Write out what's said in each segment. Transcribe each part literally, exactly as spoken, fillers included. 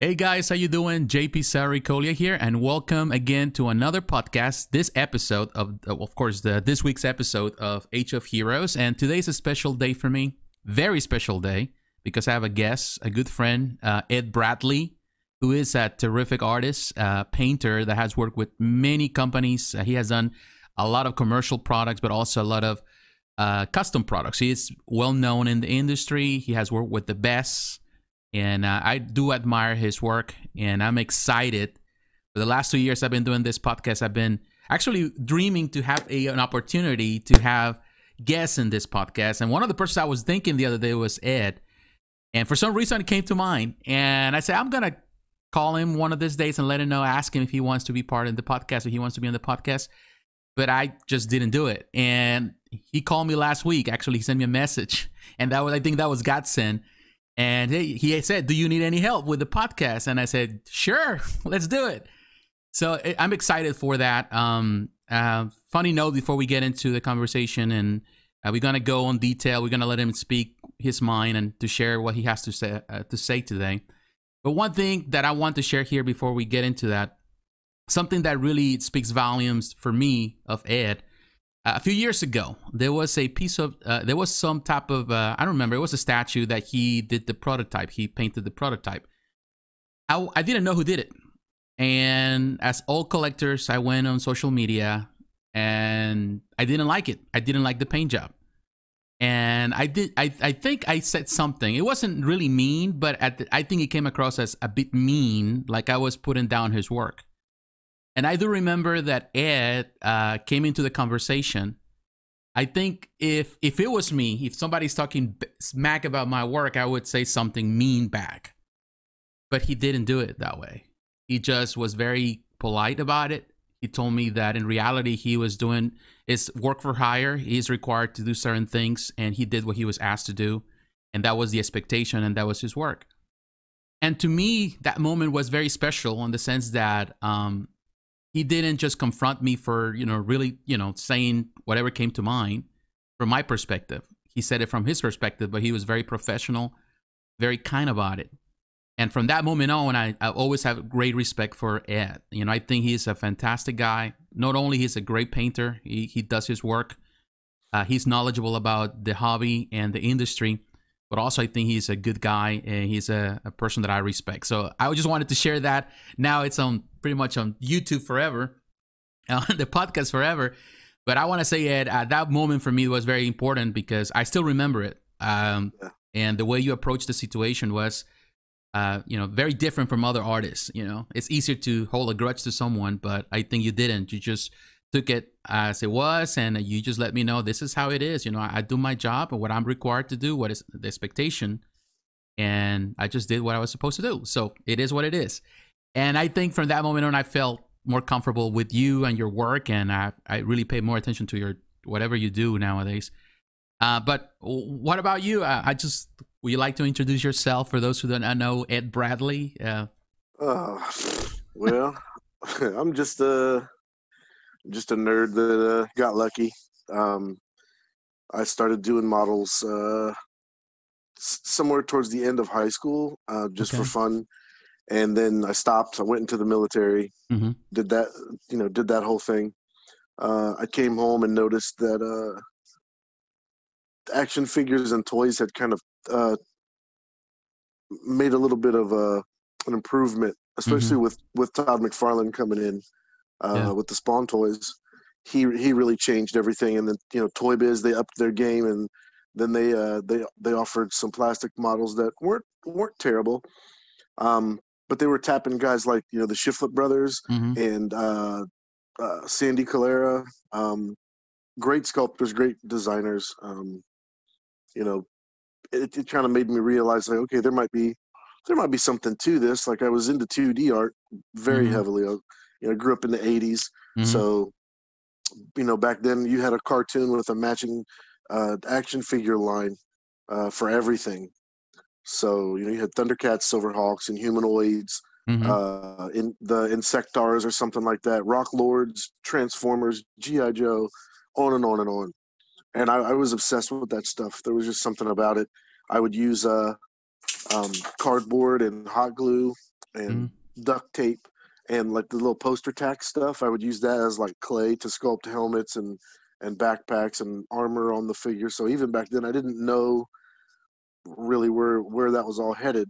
Hey guys, how you doing? J P Sarricolea here, and welcome again to another podcast. This episode of, of course, the, this week's episode of Age of Heroes, and today's a special day for me. Very special day, because I have a guest, a good friend, uh, Ed Bradley, who is a terrific artist, uh, painter that has worked with many companies. Uh, he has done a lot of commercial products, but also a lot of uh, custom products. He is well known in the industry. He has worked with the best. And uh, I do admire his work, and I'm excited. For the last two years I've been doing this podcast, I've been actually dreaming to have a, an opportunity to have guests in this podcast. And one of the persons I was thinking the other day was Ed. And for some reason it came to mind. And I said, I'm going to call him one of these days and let him know, ask him if he wants to be part of the podcast, if he wants to be on the podcast. But I just didn't do it. And he called me last week. Actually, he sent me a message. And that was, I think that was godsend. And he, he said, do you need any help with the podcast? And I said, sure, let's do it. So I'm excited for that. Um, uh, funny note before we get into the conversation, and uh, we're going to go on detail. We're going to let him speak his mind and to share what he has to say, uh, to say today. But one thing that I want to share here before we get into that, something that really speaks volumes for me of Ed. Uh, a few years ago, there was a piece of, uh, there was some type of, uh, I don't remember, it was a statue that he did the prototype. He painted the prototype. I, I didn't know who did it. And as all collectors, I went on social media and I didn't like it. I didn't like the paint job. And I did, I, I think I said something. It wasn't really mean, but at the, I think it came across as a bit mean, like I was putting down his work. And I do remember that Ed uh, came into the conversation. I think if if it was me, if somebody's talking smack about my work, I would say something mean back. But he didn't do it that way. He just was very polite about it. He told me that in reality, he was doing his work for hire. He's required to do certain things, and he did what he was asked to do. And that was the expectation, and that was his work. And to me, that moment was very special in the sense that um, he didn't just confront me for, you know, really, you know, saying whatever came to mind from my perspective. He said it from his perspective, but he was very professional, very kind about it. And from that moment on, I, I always have great respect for Ed. You know, I think he's a fantastic guy. Not only he's a great painter, he, he does his work. Uh, he's knowledgeable about the hobby and the industry, but also I think he's a good guy and he's a, a person that I respect. So I just wanted to share that. Now it's on pretty much on YouTube forever, on uh, the podcast forever. But I want to say, Ed, uh, that moment for me was very important because I still remember it. Um, yeah. And the way you approached the situation was, uh, you know, very different from other artists. You know, it's easier to hold a grudge to someone, but I think you didn't. You just took it as it was, and you just let me know this is how it is. You know, I, I do my job and what I'm required to do, what is the expectation, and I just did what I was supposed to do. So it is what it is. And I think from that moment on, I felt more comfortable with you and your work, and I, I really pay more attention to your whatever you do nowadays. Uh, but what about you? I, I just would you like to introduce yourself for those who don't know Ed Bradley? Uh, oh, well, I'm just a. Uh... Just a nerd that uh, got lucky. Um, I started doing models uh, somewhere towards the end of high school, uh, just okay. for fun, and then I stopped. I went into the military, mm-hmm. did that, you know, did that whole thing. Uh, I came home and noticed that uh, action figures and toys had kind of uh, made a little bit of a, an improvement, especially mm-hmm. with with Todd McFarlane coming in. Uh, yeah. With the Spawn toys, he he really changed everything. And then, you know, Toy Biz, they upped their game, and then they uh, they they offered some plastic models that weren't weren't terrible, um, but they were tapping guys like, you know, the Shifflett brothers mm-hmm. and uh, uh, Sandy Calera, um, great sculptors, great designers. Um, you know, it, it kind of made me realize, like, okay, there might be there might be something to this. Like, I was into two D art very mm-hmm. heavily. I, You know, grew up in the eighties, mm-hmm. so, you know, back then you had a cartoon with a matching uh, action figure line uh, for everything. So, you know, you had Thundercats, Silverhawks, and Humanoids, mm-hmm. uh, in the Insectars or something like that, Rock Lords, Transformers, G I. Joe, on and on and on. And I, I was obsessed with that stuff. There was just something about it. I would use uh, um, cardboard and hot glue and mm-hmm. duct tape and like the little poster tack stuff. I would use that as like clay to sculpt helmets and, and backpacks and armor on the figure. So even back then I didn't know really where, where that was all headed.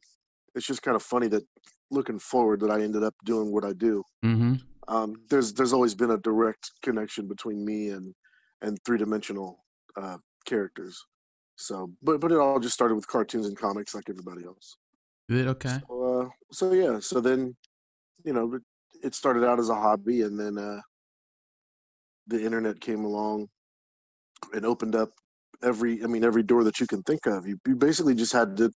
It's just kind of funny that looking forward that I ended up doing what I do. Mm-hmm. Um, there's, there's always been a direct connection between me and, and three-dimensional uh, characters. So, but, but it all just started with cartoons and comics like everybody else. Good. Okay. So, uh, so yeah. So then, you know, it started out as a hobby, and then uh, the internet came along and opened up every, I mean, every door that you can think of. You, you basically just had to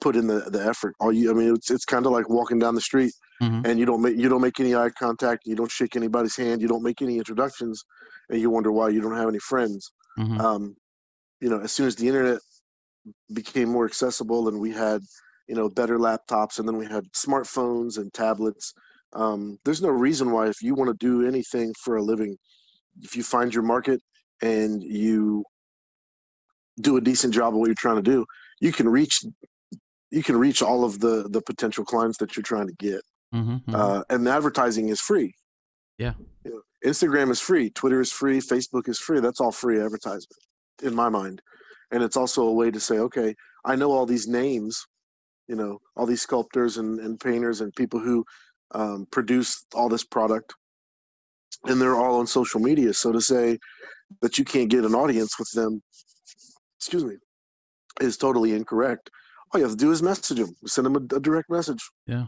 put in the, the effort. All you, I mean, it's it's kind of like walking down the street, mm-hmm. and you don't make you don't make any eye contact, you don't shake anybody's hand, you don't make any introductions, and you wonder why you don't have any friends. Mm-hmm. Um, you know, as soon as the internet became more accessible, and we had, you know, better laptops, and then we had smartphones and tablets. Um, there's no reason why, if you want to do anything for a living, if you find your market and you do a decent job of what you're trying to do, you can reach you can reach all of the the potential clients that you're trying to get. Mm-hmm, mm-hmm. Uh, and advertising is free. Yeah. You know, Instagram is free. Twitter is free. Facebook is free. That's all free advertisement in my mind. And it's also a way to say, okay, I know all these names, you know, all these sculptors and, and painters and people who um, produce all this product, and they're all on social media. So to say that you can't get an audience with them, excuse me, is totally incorrect. All you have to do is message them, send them a, a direct message. Yeah.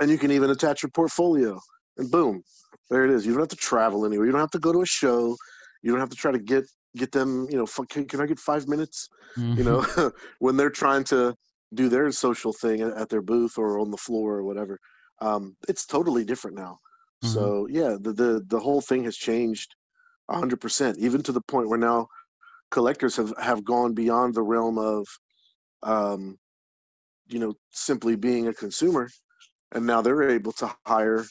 And you can even attach your portfolio, and boom, there it is. You don't have to travel anywhere. You don't have to go to a show. You don't have to try to get, get them, you know, can, can I get five minutes? Mm-hmm. You know, when they're trying to do their social thing at their booth or on the floor or whatever. Um, it's totally different now. Mm-hmm. So yeah, the, the, the whole thing has changed a hundred percent, even to the point where now collectors have, have gone beyond the realm of, um, you know, simply being a consumer. And now they're able to hire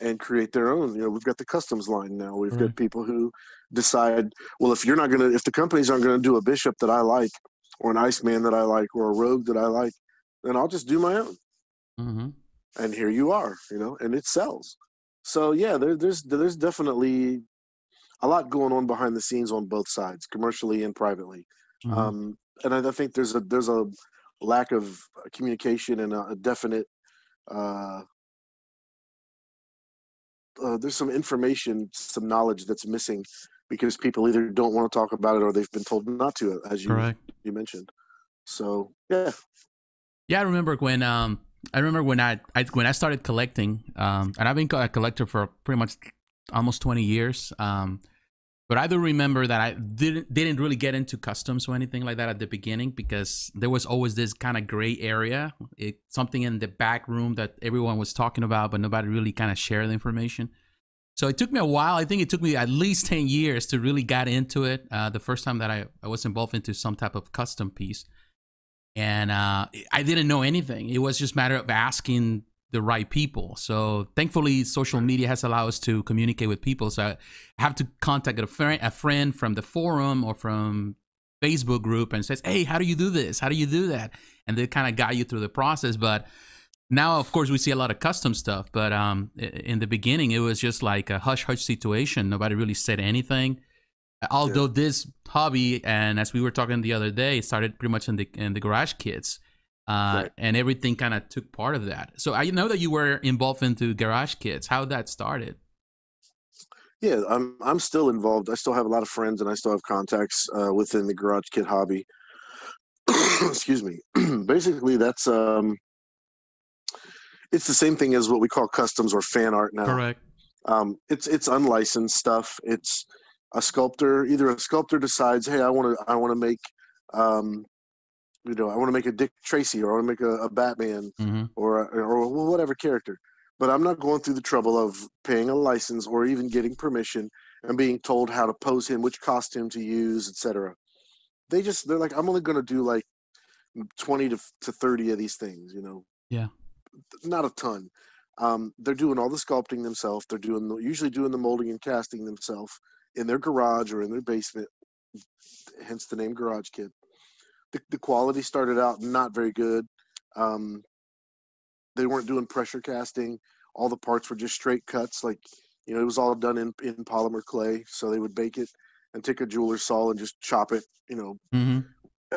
and create their own. You know, we've got the customs line now. We've right. got people who decide, well, if you're not going to, if the companies aren't going to do a Bishop that I like, or an Iceman that I like, or a Rogue that I like, then I'll just do my own. Mm-hmm. And here you are, you know, and it sells. So yeah, there, there's there's definitely a lot going on behind the scenes on both sides, commercially and privately. Mm-hmm. Um, and I, I think there's a there's a lack of communication and a, a definite uh, uh, there's some information, some knowledge that's missing, because people either don't want to talk about it or they've been told not to, as you Correct. you mentioned. So yeah, yeah. I remember when um, I remember when I, I when I started collecting, um, and I've been a collector for pretty much almost twenty years. Um, but I do remember that I didn't didn't really get into customs or anything like that at the beginning, because there was always this kind of gray area, it, something in the back room that everyone was talking about, but nobody really kind of shared the information. So it took me a while. I think it took me at least ten years to really got into it. Uh, the first time that I, I was involved into some type of custom piece. And uh, I didn't know anything. It was just a matter of asking the right people. So thankfully, social media has allowed us to communicate with people. So I have to contact a friend, a friend from the forum or from Facebook group, and says, hey, how do you do this? How do you do that? And they kind of guide you through the process. But now, of course, we see a lot of custom stuff, but um, in the beginning, it was just like a hush-hush situation. Nobody really said anything. Although yeah. this hobby, and as we were talking the other day, started pretty much in the in the garage kits, uh, right. and everything kind of took part of that. So I know that you were involved into garage kits. How that started? Yeah, I'm I'm still involved. I still have a lot of friends, and I still have contacts uh, within the garage kit hobby. Excuse me. Basically, that's. Um, It's the same thing as what we call customs or fan art now. Correct. Um, it's it's unlicensed stuff. It's a sculptor. Either a sculptor decides, hey, I want to I want to make, um, you know, I want to make a Dick Tracy, or I want to make a, a Batman, mm-hmm. or a, or whatever character. But I'm not going through the trouble of paying a license or even getting permission and being told how to pose him, which costume to use, et cetera. They just they're like, I'm only going to do like twenty to to thirty of these things, you know. Yeah. Not a ton. Um, they're doing all the sculpting themselves. They're doing the, usually doing the molding and casting themselves in their garage or in their basement, hence the name Garage Kid. The, the quality started out not very good. Um, they weren't doing pressure casting. All the parts were just straight cuts. Like, you know, it was all done in, in polymer clay. So they would bake it and take a jeweler's saw and just chop it, you know, mm-hmm.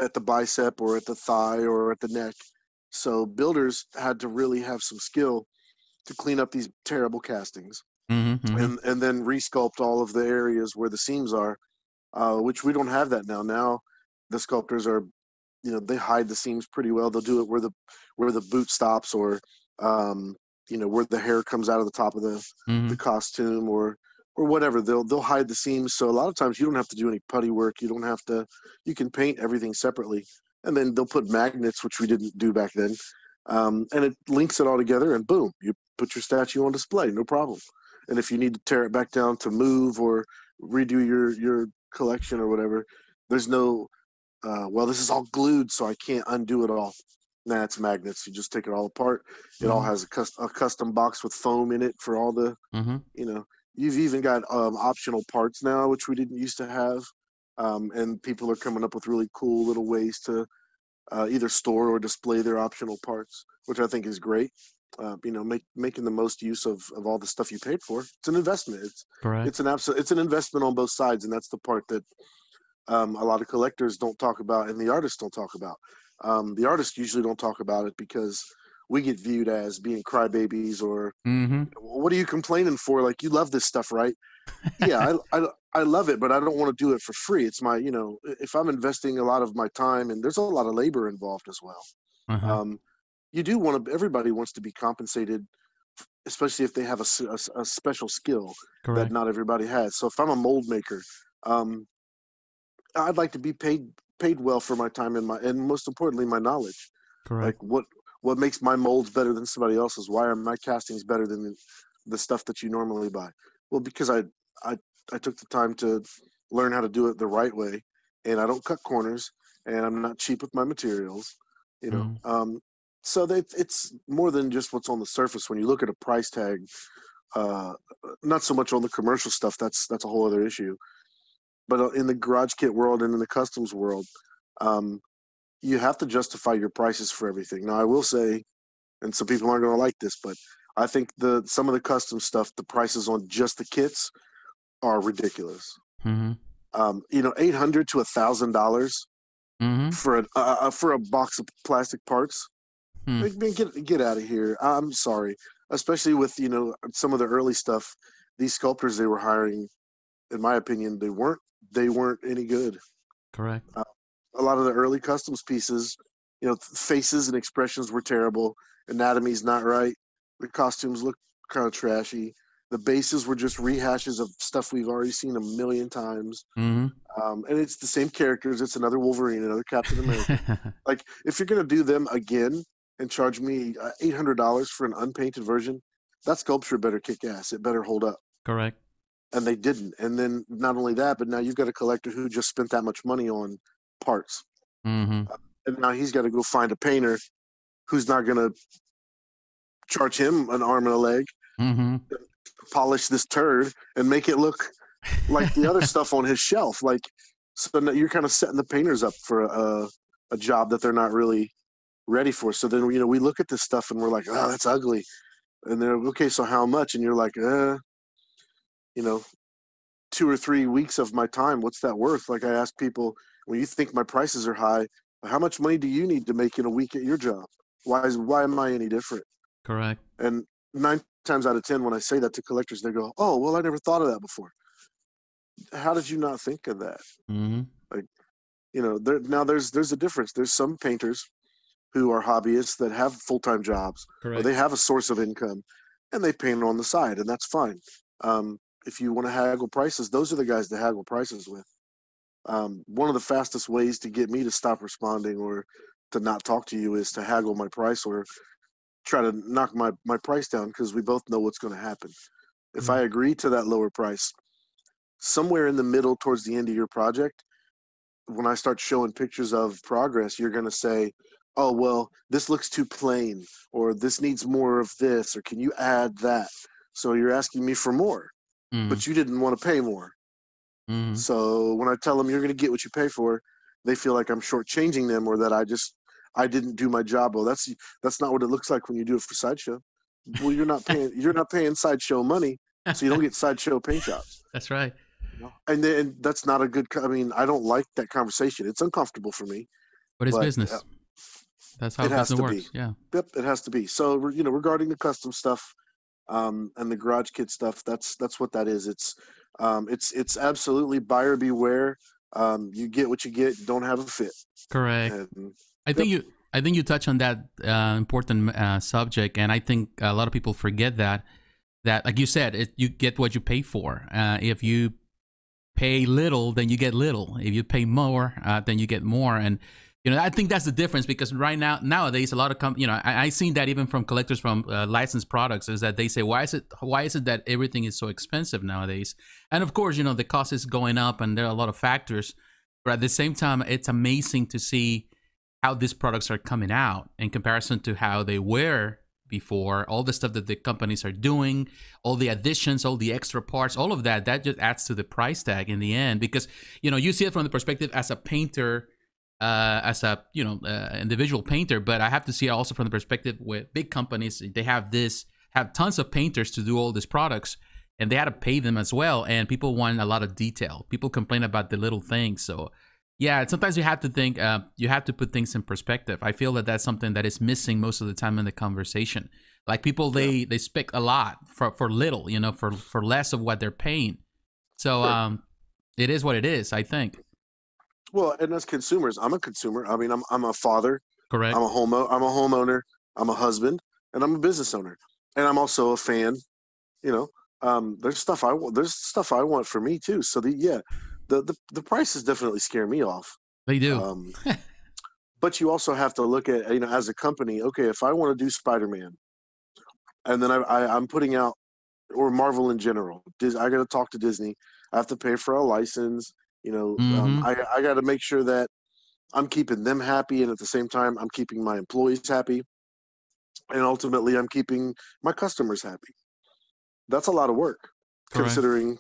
at the bicep or at the thigh or at the neck. So builders had to really have some skill to clean up these terrible castings, mm-hmm. and, and then resculpt all of the areas where the seams are, uh, which we don't have that now. Now the sculptors are, you know, they hide the seams pretty well. They'll do it where the, where the boot stops, or, um, you know, where the hair comes out of the top of the, mm-hmm. the costume, or, or whatever. They'll, they'll hide the seams. So a lot of times you don't have to do any putty work. You don't have to, you can paint everything separately, and then they'll put magnets, which we didn't do back then. Um, and it links it all together, and boom, you put your statue on display. No problem. And if you need to tear it back down to move or redo your, your collection or whatever, there's no, uh, well, this is all glued, so I can't undo it all. Nah, it's magnets. You just take it all apart. It mm-hmm. all has a, cust- a custom box with foam in it for all the, mm-hmm. you know. You've even got um, optional parts now, which we didn't used to have. Um, and people are coming up with really cool little ways to uh, either store or display their optional parts, which I think is great. Uh, you know, make, making the most use of, of all the stuff you paid for. It's an investment. It's right. It's an absolute. It's an investment on both sides, and that's the part that um, a lot of collectors don't talk about, and the artists don't talk about. Um, the artists usually don't talk about it because we get viewed as being crybabies or mm-hmm. what are you complaining for? Like, you love this stuff, right? Yeah, I, I, I love it, but I don't want to do it for free. It's my, you know, if I'm investing a lot of my time, and there's a lot of labor involved as well. Uh-huh. Um, you do want to, everybody wants to be compensated, especially if they have a, a, a special skill Correct. That not everybody has. So if I'm a mold maker, um, I'd like to be paid, paid well for my time and my, and most importantly, my knowledge. Correct. Like what, what makes my molds better than somebody else's? Why are my castings better than the, the stuff that you normally buy? Well, because I, I, I took the time to learn how to do it the right way, and I don't cut corners, and I'm not cheap with my materials, you know? No. Um, so that it's more than just what's on the surface. When you look at a price tag, uh, not so much on the commercial stuff, that's, that's a whole other issue, but in the garage kit world and in the customs world, um, you have to justify your prices for everything. Now I will say, and some people aren't going to like this, but I think the some of the custom stuff, the prices on just the kits are ridiculous. Mm-hmm. Um, you know, eight hundred to a thousand dollars for a uh, for a box of plastic parts. Mm. Like, man, get get out of here! I'm sorry, especially with you know some of the early stuff. These sculptors they were hiring, in my opinion, they weren't they weren't any good. Correct. Uh, a lot of the early customs pieces, you know, faces and expressions were terrible. Anatomy's not right. The costumes look kind of trashy. The bases were just rehashes of stuff we've already seen a million times. Mm-hmm. Um, and it's the same characters. It's another Wolverine, another Captain America. Like, if you're going to do them again and charge me eight hundred dollars for an unpainted version, that sculpture better kick ass. It better hold up. Correct. And they didn't. And then not only that, but now you've got a collector who just spent that much money on parts. Mm-hmm. Uh, and now he's got to go find a painter who's not going to charge him an arm and a leg, mm-hmm. polish this turd and make it look like the other stuff on his shelf. Like, so you're kind of setting the painters up for a, a job that they're not really ready for. So then, you know, we look at this stuff and we're like, oh, that's ugly. And they're like, okay, so how much? And you're like, uh, you know, two or three weeks of my time. What's that worth? Like, I ask people, when you think my prices are high, how much money do you need to make in a week at your job? Why is, why am I any different? Correct. And nine times out of ten, when I say that to collectors, they go, oh, well, I never thought of that before. How did you not think of that? Mm-hmm. Like, you know, there, now there's there's a difference. There's some painters who are hobbyists that have full-time jobs. Correct. Or they have a source of income, and they paint on the side, and that's fine. Um, if you want to haggle prices, those are the guys to haggle prices with. Um, one of the fastest ways to get me to stop responding or to not talk to you is to haggle my price or try to knock my, my price down, because we both know what's going to happen. If mm-hmm. I agree to that lower price, somewhere in the middle towards the end of your project, when I start showing pictures of progress, you're going to say, oh, well, this looks too plain, or this needs more of this, or can you add that? So you're asking me for more, mm-hmm. but you didn't want to pay more. Mm-hmm. So when I tell them you're going to get what you pay for, they feel like I'm shortchanging them, or that I just I didn't do my job. Well, that's that's not what it looks like when you do it for Sideshow. Well, you're not paying you're not paying Sideshow money, so you don't get Sideshow paint jobs. That's right. And then and that's not a good. I mean, I don't like that conversation. It's uncomfortable for me. But it's but, business. Uh, that's how it business has to works. Be. Yeah. Yep, it has to be. So you know, regarding the custom stuff, um, and the Garage Kid stuff, that's that's what that is. It's um, it's it's absolutely buyer beware. Um, you get what you get. Don't have a fit. Correct. And, I yep. think you. I think you touch on that uh, important uh, subject, and I think a lot of people forget that. That, like you said, it, you get what you pay for. Uh, if you pay little, then you get little. If you pay more, uh, then you get more. And, you know, I think that's the difference, because right now, nowadays, a lot of, com you know, I, I seen that even from collectors from uh, licensed products, is that they say, why is it, why is it that everything is so expensive nowadays? And of course, you know, the cost is going up and there are a lot of factors, but at the same time, it's amazing to see how these products are coming out in comparison to how they were before. All the stuff that the companies are doing, all the additions, all the extra parts, all of that, that just adds to the price tag in the end, because, you know, you see it from the perspective as a painter, uh, as a, you know, uh, individual painter, but I have to see it also from the perspective with big companies. They have this, have tons of painters to do all these products, and they had to pay them as well. And people want a lot of detail. People complain about the little things. So yeah, sometimes you have to think, uh, you have to put things in perspective. I feel that that's something that is missing most of the time in the conversation. Like people, they, yeah. they spec a lot for, for little, you know, for, for less of what they're paying. So sure. um, it is what it is, I think. Well, and as consumers, I'm a consumer. I mean, I'm, I'm a father. Correct. I'm a, home, I'm a homeowner. I'm a husband. And I'm a business owner. And I'm also a fan. You know, um, there's stuff I want. There's stuff I want for me, too. So, the, yeah. The, the the prices definitely scare me off. They do. Um, but you also have to look at, you know, as a company, okay, if I want to do Spider-Man, and then I, I, I'm putting out, or Marvel in general, Dis, I got to talk to Disney. I have to pay for a license. You know, mm-hmm. um, I, I got to make sure that I'm keeping them happy, and at the same time, I'm keeping my employees happy. And ultimately, I'm keeping my customers happy. That's a lot of work, correct, considering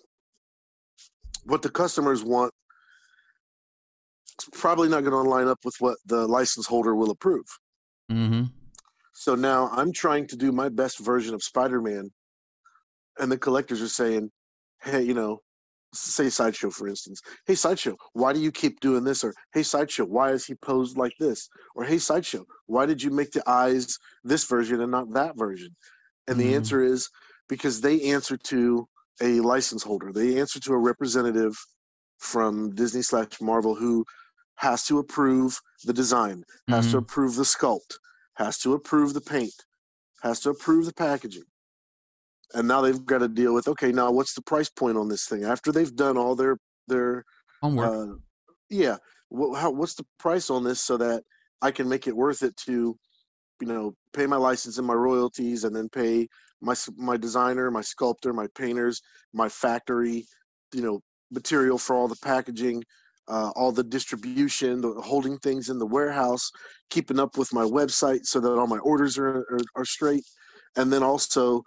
what the customers want. It's probably not going to line up with what the license holder will approve. Mm-hmm. So now I'm trying to do my best version of Spider-Man, and the collectors are saying, hey, you know, say Sideshow, for instance, hey, Sideshow, why do you keep doing this? Or, hey, Sideshow, why is he posed like this? Or, hey, Sideshow, why did you make the eyes this version and not that version? And mm-hmm. the answer is because they answer to a license holder. They answer to a representative from Disney slash Marvel who has to approve the design, has mm-hmm. to approve the sculpt, has to approve the paint, has to approve the packaging. And now they've got to deal with, okay, now what's the price point on this thing? After they've done all their, their homework. Uh, yeah. What, how, what's the price on this so that I can make it worth it to, you know, pay my license and my royalties, and then pay my my designer, my sculptor, my painters, my factory, you know, material for all the packaging, uh, all the distribution, the holding things in the warehouse, keeping up with my website so that all my orders are, are, are straight. And then also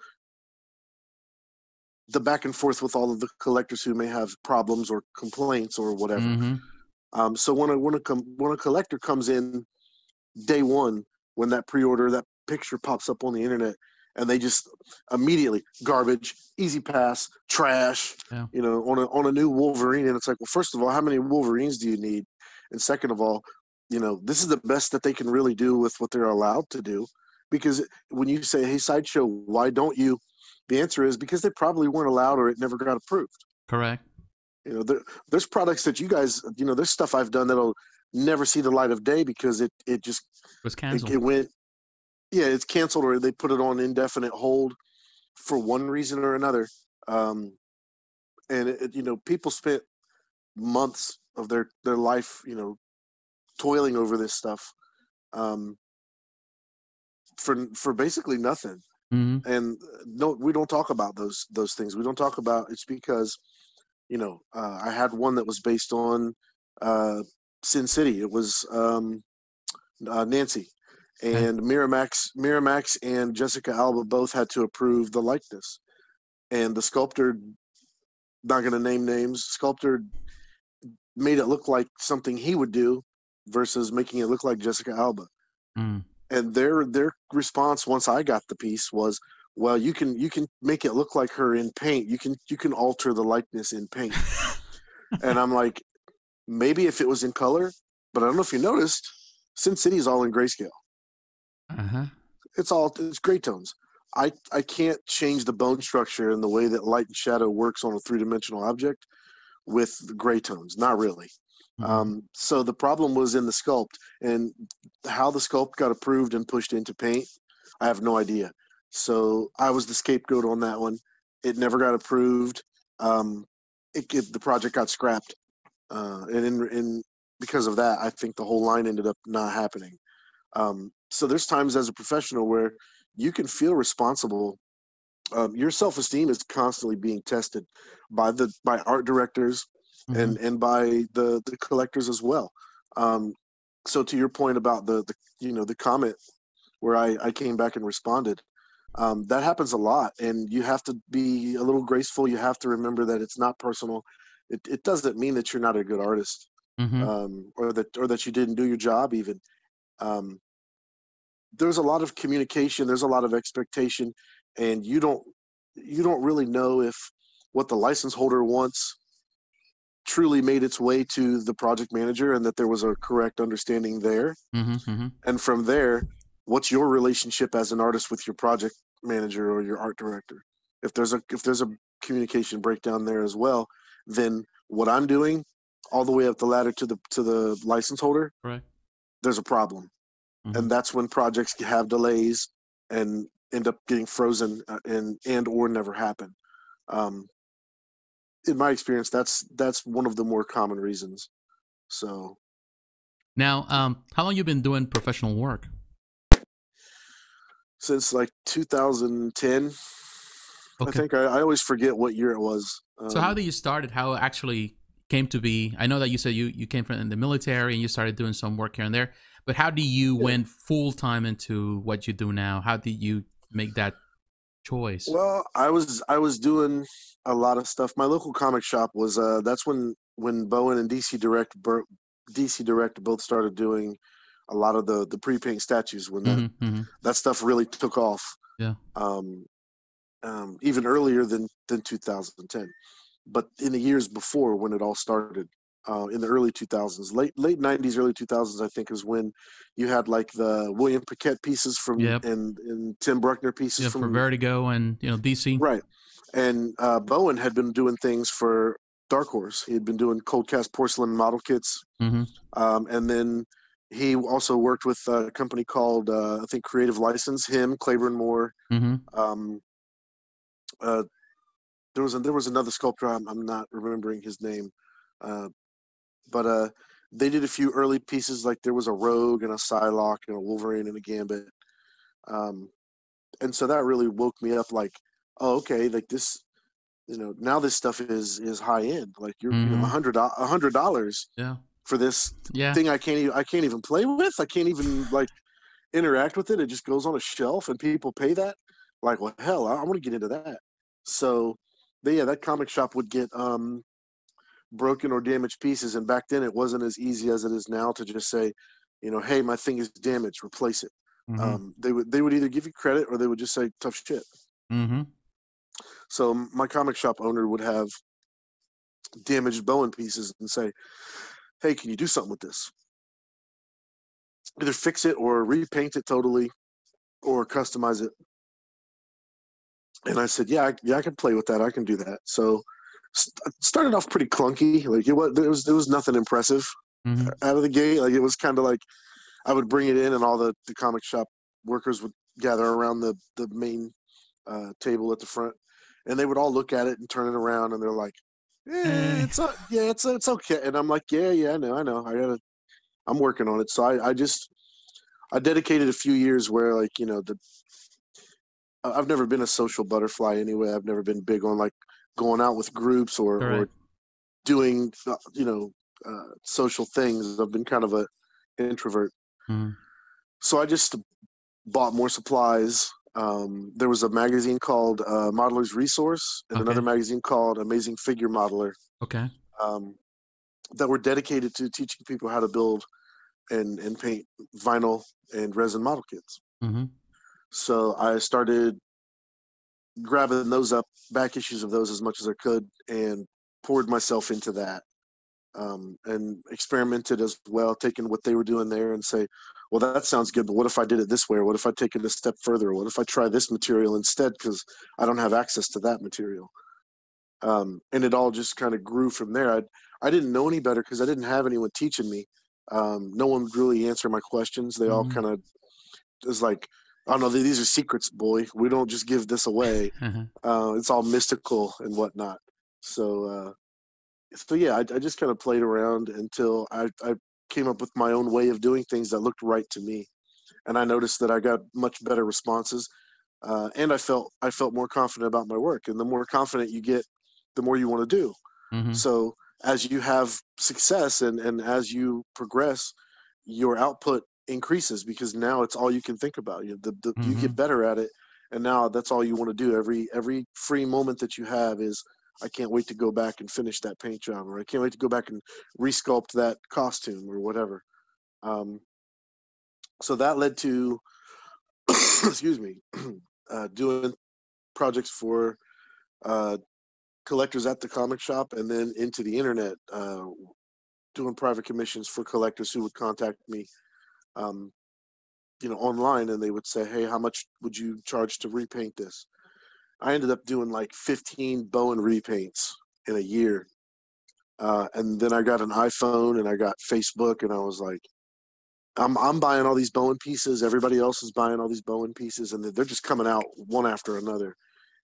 the back and forth with all of the collectors who may have problems or complaints or whatever. Mm-hmm. Um, so when, I, when, a com when a collector comes in day one, when that pre-order, that picture pops up on the internet, and they just immediately garbage, easy pass, trash, yeah. you know, on a, on a new Wolverine. And it's like, well, first of all, how many Wolverines do you need? And second of all, you know, this is the best that they can really do with what they're allowed to do. Because when you say, hey, Sideshow, why don't you? The answer is because they probably weren't allowed, or it never got approved. Correct. You know, there, there's products that you guys, you know, there's stuff I've done that'll never see the light of day because it it just was canceled. It, it went, yeah, it's canceled, or they put it on indefinite hold for one reason or another. Um, and it, it, you know, people spent months of their their life, you know, toiling over this stuff um, for for basically nothing. Mm-hmm. And no, we don't talk about those those things. We don't talk about it's because, you know, uh, I had one that was based on. Uh, Sin City. It was um, uh, Nancy, and Miramax, Miramax and Jessica Alba both had to approve the likeness, and the sculptor, not going to name names, sculptor made it look like something he would do versus making it look like Jessica Alba. Mm. And their their response once I got the piece was, well, you can you can make it look like her in paint. You can you can alter the likeness in paint. And I'm like, maybe if it was in color, but I don't know if you noticed, Sin City's all in grayscale. Uh-huh. It's all it's gray tones. I, I can't change the bone structure and the way that light and shadow works on a three-dimensional object with gray tones. Not really. Mm-hmm. Um, so the problem was in the sculpt, and how the sculpt got approved and pushed into paint, I have no idea. So I was the scapegoat on that one. It never got approved. Um, it, it, the project got scrapped. Uh, and in, in, because of that, I think the whole line ended up not happening. Um, so there's times as a professional where you can feel responsible. Um, your self-esteem is constantly being tested by the by art directors mm-hmm. and, and by the, the collectors as well. Um, so to your point about the, the you know the comment where I, I came back and responded, um, that happens a lot, and you have to be a little graceful. You have to remember that it's not personal. It, it doesn't mean that you're not a good artist, mm-hmm. um, or that or that you didn't do your job even. Um, there's a lot of communication. There's a lot of expectation, and you don't you don't really know if what the license holder wants truly made its way to the project manager, and that there was a correct understanding there. Mm-hmm, mm-hmm. And from there, what's your relationship as an artist with your project manager or your art director? If there's a if there's a communication breakdown there as well, then what I'm doing, all the way up the ladder to the to the license holder, right, there's a problem, mm-hmm. and that's when projects have delays and end up getting frozen and and or never happen. Um, in my experience, that's that's one of the more common reasons. So, now, um, how long you been doing professional work? Since like two thousand ten. Okay. I think I, I always forget what year it was. Um, so how did you start it? How it actually came to be? I know that you said you, you came from in the military and you started doing some work here and there, but how do you yeah. went full time into what you do now? How did you make that choice? Well, I was I was doing a lot of stuff. My local comic shop was uh, that's when when Bowen and D C Direct D C Direct both started doing a lot of the the pre-paint statues when that mm-hmm, mm-hmm. that stuff really took off. Yeah. Um. Um, even earlier than, than two thousand ten, but in the years before when it all started, uh, in the early two thousands, late late nineties, early two thousands, I think is when you had like the William Paquette pieces from yep. and, and Tim Bruckner pieces yeah, from, from Vertigo and you know D C. Right, and uh, Bowen had been doing things for Dark Horse. He had been doing cold cast porcelain model kits, mm-hmm. um, and then he also worked with a company called uh, I think Creative License. Him, Claiborne Moore. Mm-hmm. Um, Uh, there was a, there was another sculptor. I'm, I'm not remembering his name, uh, but uh, they did a few early pieces. Like there was a Rogue and a Psylocke and a Wolverine and a Gambit, um, and so that really woke me up. Like, oh, okay, like this, you know, now this stuff is is high end. Like you're mm-hmm. you know, a hundred a hundred dollars yeah. for this yeah. thing. I can't even I can't even play with. I can't even like interact with it. It just goes on a shelf and people pay that. Like, well, hell, I, I want to get into that. So, they, yeah, that comic shop would get um, broken or damaged pieces. And back then, it wasn't as easy as it is now to just say, you know, hey, my thing is damaged, replace it. Mm-hmm. Um, they would they would either give you credit or they would just say, tough shit. Mm-hmm. So, my comic shop owner would have damaged Bowen pieces and say, hey, can you do something with this? Either fix it or repaint it totally or customize it. And I said, yeah, I, yeah, I can play with that. I can do that. So st- started off pretty clunky. Like it was, it was, it was nothing impressive mm-hmm. out of the gate. Like it was kind of like I would bring it in and all the, the comic shop workers would gather around the, the main uh, table at the front and they would all look at it and turn it around. And they're like, eh, it's not, yeah, it's, it's okay. And I'm like, yeah, yeah, I know, I know. I gotta, I'm working on it. So I, I just, I dedicated a few years where like, you know, the, I've never been a social butterfly anyway. I've never been big on like going out with groups or, right. or doing, you know, uh, social things. I've been kind of a introvert. Mm. So I just bought more supplies. Um, there was a magazine called uh, Modeler's Resource and okay. another magazine called Amazing Figure Modeler. Okay. Um, that were dedicated to teaching people how to build and, and paint vinyl and resin model kits. Mm-hmm. So I started grabbing those up, back issues of those as much as I could, and poured myself into that, um, and experimented as well, taking what they were doing there and say, well, that sounds good, but what if I did it this way? Or what if I take it a step further? Or what if I try this material instead, because I don't have access to that material? Um, and it all just kind of grew from there. I I didn't know any better because I didn't have anyone teaching me. Um, no one would really answer my questions. They mm-hmm. all kind of was like, oh, no, these are secrets, boy. We don't just give this away. Mm-hmm. uh, it's all mystical and whatnot. So, uh, so yeah, I, I just kind of played around until I, I came up with my own way of doing things that looked right to me. And I noticed that I got much better responses. Uh, and I felt, I felt more confident about my work. And the more confident you get, the more you want to do. Mm-hmm. So as you have success and, and as you progress, your output increases because now it's all you can think about. You, the, the, mm-hmm. you get better at it. And now that's all you want to do. Every, every free moment that you have is, I can't wait to go back and finish that paint job, or I can't wait to go back and resculpt that costume or whatever. Um, so that led to, excuse me, uh, doing projects for uh, collectors at the comic shop and then into the internet, uh, doing private commissions for collectors who would contact me, um, you know, online, and they would say, hey, how much would you charge to repaint this? I ended up doing like fifteen Bowen repaints in a year. Uh, and then I got an iPhone and I got Facebook, and I was like, I'm, I'm buying all these Bowen pieces. Everybody else is buying all these Bowen pieces, and they're just coming out one after another.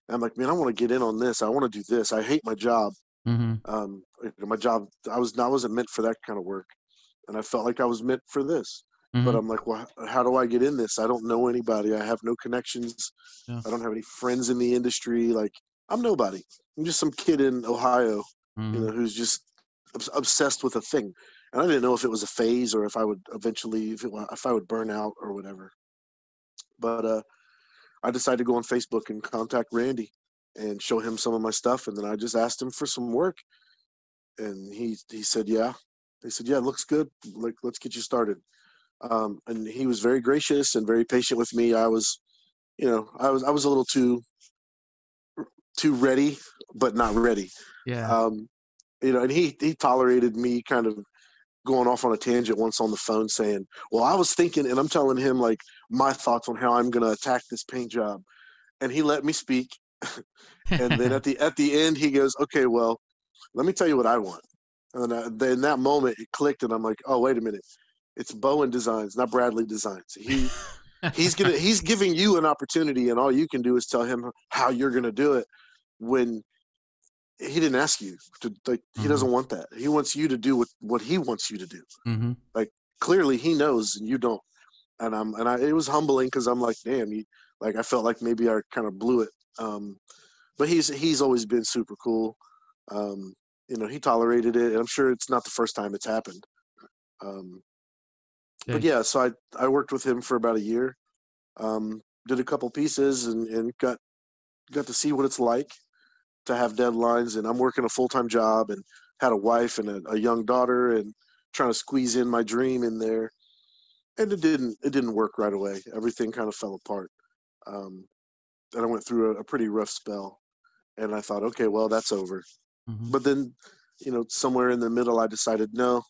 And I'm like, man, I want to get in on this. I want to do this. I hate my job. Mm-hmm. Um, my job, I, was, I wasn't meant for that kind of work. And I felt like I was meant for this. Mm-hmm. But I'm like, well, how do I get in this? I don't know anybody. I have no connections. Yeah. I don't have any friends in the industry. Like, I'm nobody. I'm just some kid in Ohio, mm-hmm. you know, who's just obsessed with a thing. And I didn't know if it was a phase or if I would eventually, if, it, if I would burn out or whatever. But uh, I decided to go on Facebook and contact Randy and show him some of my stuff. And then I just asked him for some work. And he he said, yeah. They said, yeah, it looks good. Like, let's get you started. Um, and he was very gracious and very patient with me. I was, you know, I was, I was a little too, too ready, but not ready. Yeah. Um, you know, and he, he tolerated me kind of going off on a tangent once on the phone saying, well, I was thinking, and I'm telling him like my thoughts on how I'm going to attack this paint job. And he let me speak. And then at the, at the end, he goes, okay, well, let me tell you what I want. And then, I, then in that moment it clicked, and I'm like, oh, wait a minute. It's Bowen Designs, not Bradley Designs. He he's gonna he's giving you an opportunity, and all you can do is tell him how you're gonna do it. When he didn't ask you to, like, mm-hmm. he doesn't want that. He wants you to do what, what he wants you to do. Mm-hmm. Like, clearly he knows and you don't. And I'm and I it was humbling because I'm like, damn, he, like I felt like maybe I kind of blew it. Um, but he's he's always been super cool. Um, you know, he tolerated it, and I'm sure it's not the first time it's happened. Um, But yeah, so I, I worked with him for about a year, um, did a couple pieces, and, and got got to see what it's like to have deadlines. And I'm working a full-time job and had a wife and a, a young daughter, and trying to squeeze in my dream in there. And it didn't it didn't work right away. Everything kind of fell apart. Um, and I went through a, a pretty rough spell. And I thought, okay, well, that's over. Mm-hmm. But then, you know, somewhere in the middle, I decided, no,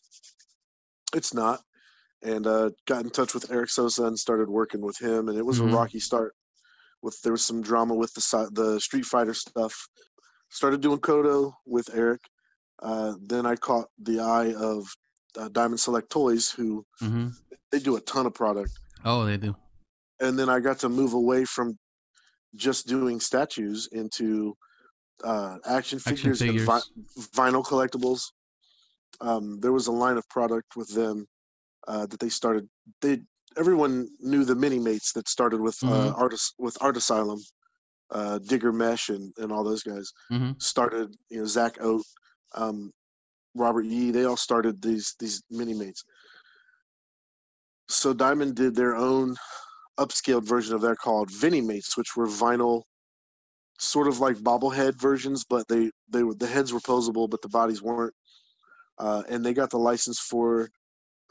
it's not. And uh, got in touch with Eric Sosa and started working with him, and it was mm-hmm. a rocky start. With there was some drama with the the Street Fighter stuff. Started doing Kodo with Eric. Uh, then I caught the eye of uh, Diamond Select Toys, who mm-hmm. they do a ton of product. Oh, they do. And then I got to move away from just doing statues into uh, action, action figures, figures. and vi- vinyl collectibles. Um, there was a line of product with them. Uh, that they started, they everyone knew the mini mates that started with mm-hmm. uh, artists with Art Asylum, uh, Digger Mesh, and, and all those guys mm-hmm. started. You know, Zach Oat, um, Robert Yee, they all started these these mini mates. So Diamond did their own upscaled version of that called Vinny Mates, which were vinyl, sort of like bobblehead versions, but they they were the heads were posable, but the bodies weren't. Uh, and they got the license for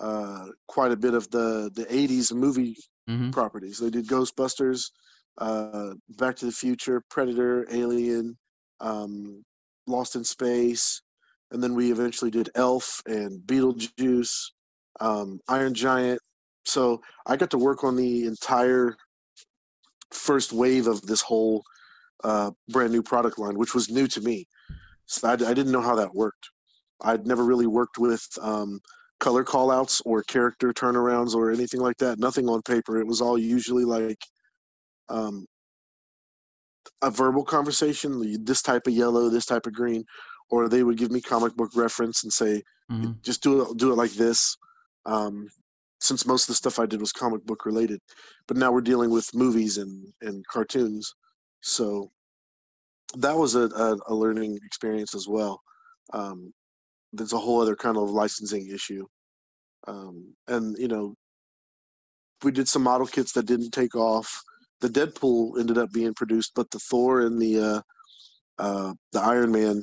uh, quite a bit of the, the eighties movie mm-hmm. properties. They did Ghostbusters, uh, Back to the Future, Predator, Alien, um, Lost in Space, and then we eventually did Elf and Beetlejuice, um, Iron Giant. So I got to work on the entire first wave of this whole uh, brand new product line, which was new to me. So I, I didn't know how that worked. I'd never really worked with um, color callouts or character turnarounds or anything like that. Nothing on paper. It was all usually like um, a verbal conversation, this type of yellow, this type of green, or they would give me comic book reference and say, mm-hmm. just do it, do it like this. Um, since most of the stuff I did was comic book related, but now we're dealing with movies and, and cartoons. So that was a, a, a learning experience as well. Um, there's a whole other kind of licensing issue. Um, and, you know, we did some model kits that didn't take off. The Deadpool ended up being produced, but the Thor and the, uh, uh, the Iron Man,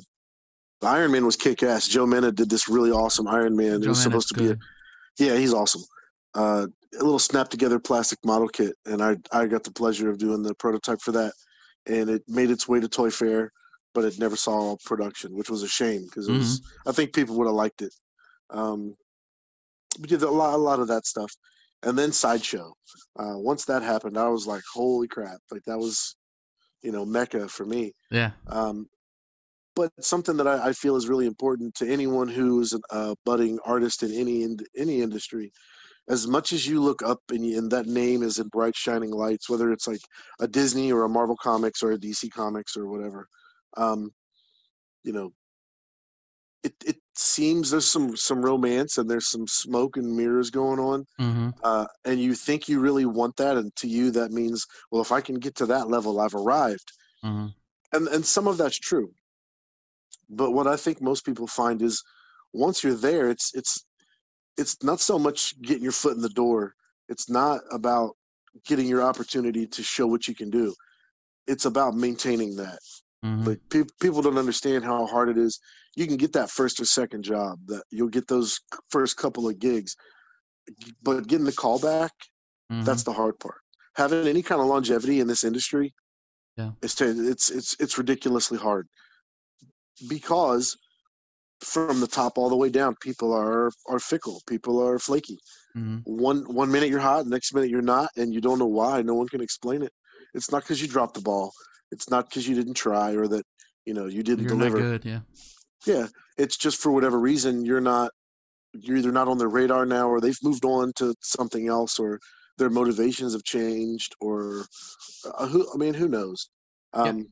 the Iron Man was kick-ass. Joe Menna did this really awesome Iron Man. Joe it was supposed Menna's to be a, yeah, he's awesome. Uh, a little snap-together plastic model kit, and I, I got the pleasure of doing the prototype for that. And it made its way to Toy Fair, but it never saw production, which was a shame because it was. Mm-hmm. I think people would have liked it. Um, we did a lot, a lot of that stuff, and then Sideshow. Uh, once that happened, I was like, "Holy crap!" Like that was, you know, Mecca for me. Yeah. Um, but something that I, I feel is really important to anyone who is a budding artist in any in, any industry. As much as you look up and, you, and that name is in bright shining lights, whether it's like a Disney or a Marvel Comics or a D C Comics or whatever, um, you know, it it seems there's some, some romance and there's some smoke and mirrors going on. Mm-hmm. Uh, and you think you really want that. And to you, that means, well, if I can get to that level, I've arrived. Mm-hmm. And and some of that's true. But what I think most people find is once you're there, it's, it's, it's not so much getting your foot in the door. It's not about getting your opportunity to show what you can do. It's about maintaining that. Mm-hmm. Like pe- people don't understand how hard it is. You can get that first or second job, that you'll get those first couple of gigs, but getting the call back, mm-hmm. that's the hard part. Having any kind of longevity in this industry, yeah, it's it's it's it's ridiculously hard because from the top all the way down, people are are fickle. People are flaky. Mm-hmm. One one minute you're hot, next minute you're not, and you don't know why. No one can explain it. It's not because you dropped the ball. It's not because you didn't try or that you know you didn't you're deliver. Not good, yeah, yeah. It's just for whatever reason you're not. You're either not on their radar now, or they've moved on to something else, or their motivations have changed, or uh, who? I mean, who knows? Um, yeah.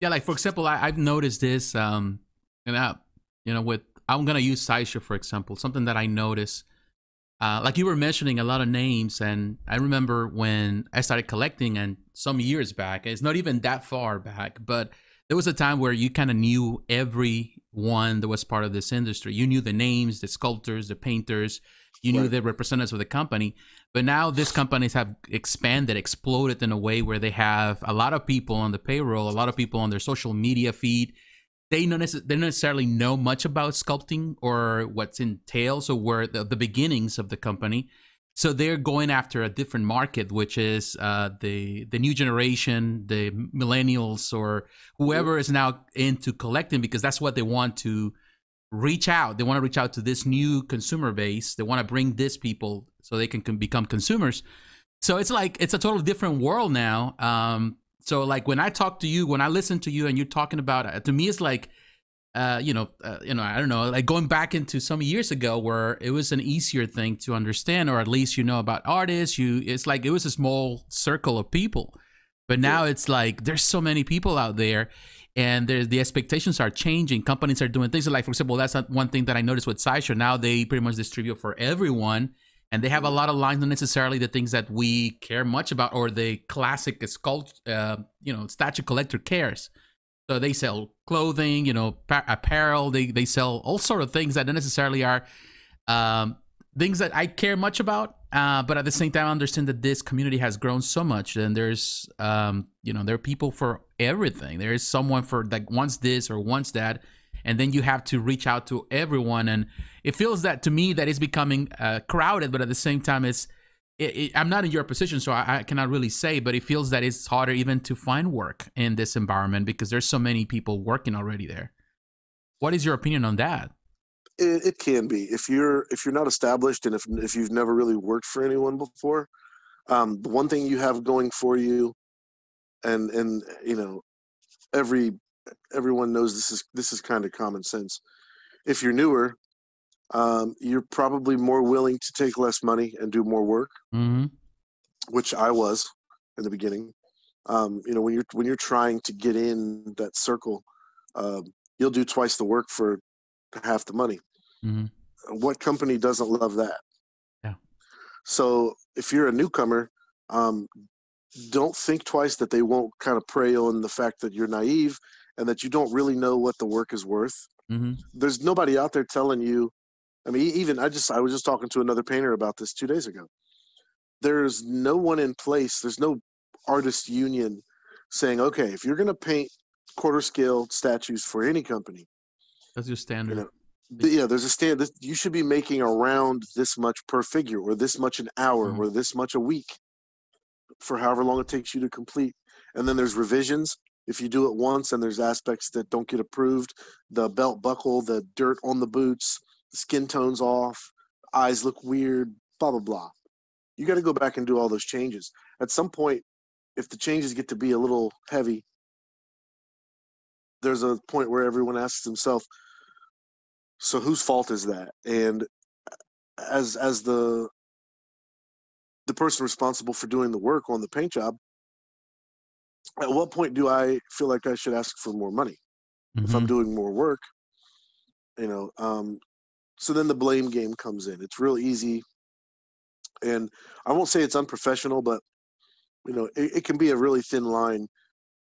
yeah, like for example, I, I've noticed this, um, and I. You know, with I'm gonna use Sideshow for example. Something that I noticed, uh, like you were mentioning a lot of names, and I remember when I started collecting, and some years back, it's not even that far back, but there was a time where you kind of knew everyone that was part of this industry. You knew the names, the sculptors, the painters. You knew right. the representatives of the company. But now these companies have expanded, exploded in a way where they have a lot of people on the payroll, a lot of people on their social media feed. They don't necessarily know much about sculpting or what's entails or where the, the beginnings of the company. So they're going after a different market, which is uh, the the new generation, the millennials or whoever is now into collecting, because that's what they want to reach out. They want to reach out to this new consumer base. They want to bring these people so they can, can become consumers. So it's like it's a totally different world now. Um, So like when I talk to you, when I listen to you and you're talking about it, to me, it's like, uh, you know, uh, you know, I don't know, like going back into some years ago where it was an easier thing to understand, or at least, you know, about artists, you, it's like, it was a small circle of people, but now yeah. it's like, there's so many people out there and there's the expectations are changing. Companies are doing things like, for example, that's not one thing that I noticed with Sideshow. Now they pretty much distribute for everyone. And they have a lot of lines, not necessarily the things that we care much about, or the classic sculpt, uh, you know, statue collector cares. So they sell clothing, you know, apparel. They they sell all sort of things that don't necessarily are um, things that I care much about. Uh, but at the same time, I understand that this community has grown so much, and there's, um, you know, there are people for everything. There is someone for like wants this or wants that. and then you have to reach out to everyone. And it feels that to me that it's becoming uh, crowded, but at the same time, it's it, it, I'm not in your position, so I, I cannot really say, but it feels that it's harder even to find work in this environment because there's so many people working already there. What is your opinion on that? It, it can be. If you're if you're not established and if, if you've never really worked for anyone before, um, the one thing you have going for you, and and you know, every everyone knows this is this is kind of common sense. If you're newer, um, you're probably more willing to take less money and do more work, mm-hmm. which I was in the beginning. Um, you know, when you're when you're trying to get in that circle, uh, you'll do twice the work for half the money. Mm-hmm. What company doesn't love that? Yeah. So if you're a newcomer, um, don't think twice that they won't kind of prey on the fact that you're naive and that you don't really know what the work is worth. Mm-hmm. There's nobody out there telling you. I mean, even I just I was just talking to another painter about this two days ago. There's no one in place. There's no artist union saying, okay, if you're going to paint quarter scale statues for any company, that's your standard. You know, the, yeah, there's a standard. You should be making around this much per figure, or this much an hour, mm-hmm. or this much a week, for however long it takes you to complete. And then there's revisions. If you do it once and there's aspects that don't get approved, the belt buckle, the dirt on the boots, the skin tone's off, eyes look weird, blah, blah, blah. You got to go back and do all those changes. At some point, if the changes get to be a little heavy, there's a point where everyone asks themselves, so whose fault is that? And as as the the person responsible for doing the work on the paint job, at what point do I feel like I should ask for more money? Mm-hmm. If I'm doing more work, you know, um, so then the blame game comes in. It's real easy. And I won't say it's unprofessional, but you know, it, it can be a really thin line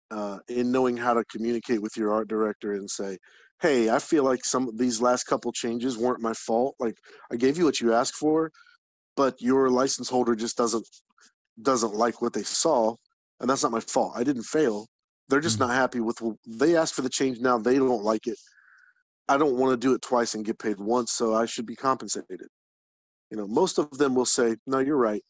uh, in knowing how to communicate with your art director and say, hey, I feel like some of these last couple changes weren't my fault. Like, I gave you what you asked for, but your license holder just doesn't doesn't like what they saw, and that's not my fault. I didn't fail. They're just mm-hmm. not happy with what they asked for. The change now, they don't like it. I don't want to do it twice and get paid once, so I should be compensated. You know, most of them will say, no, you're right.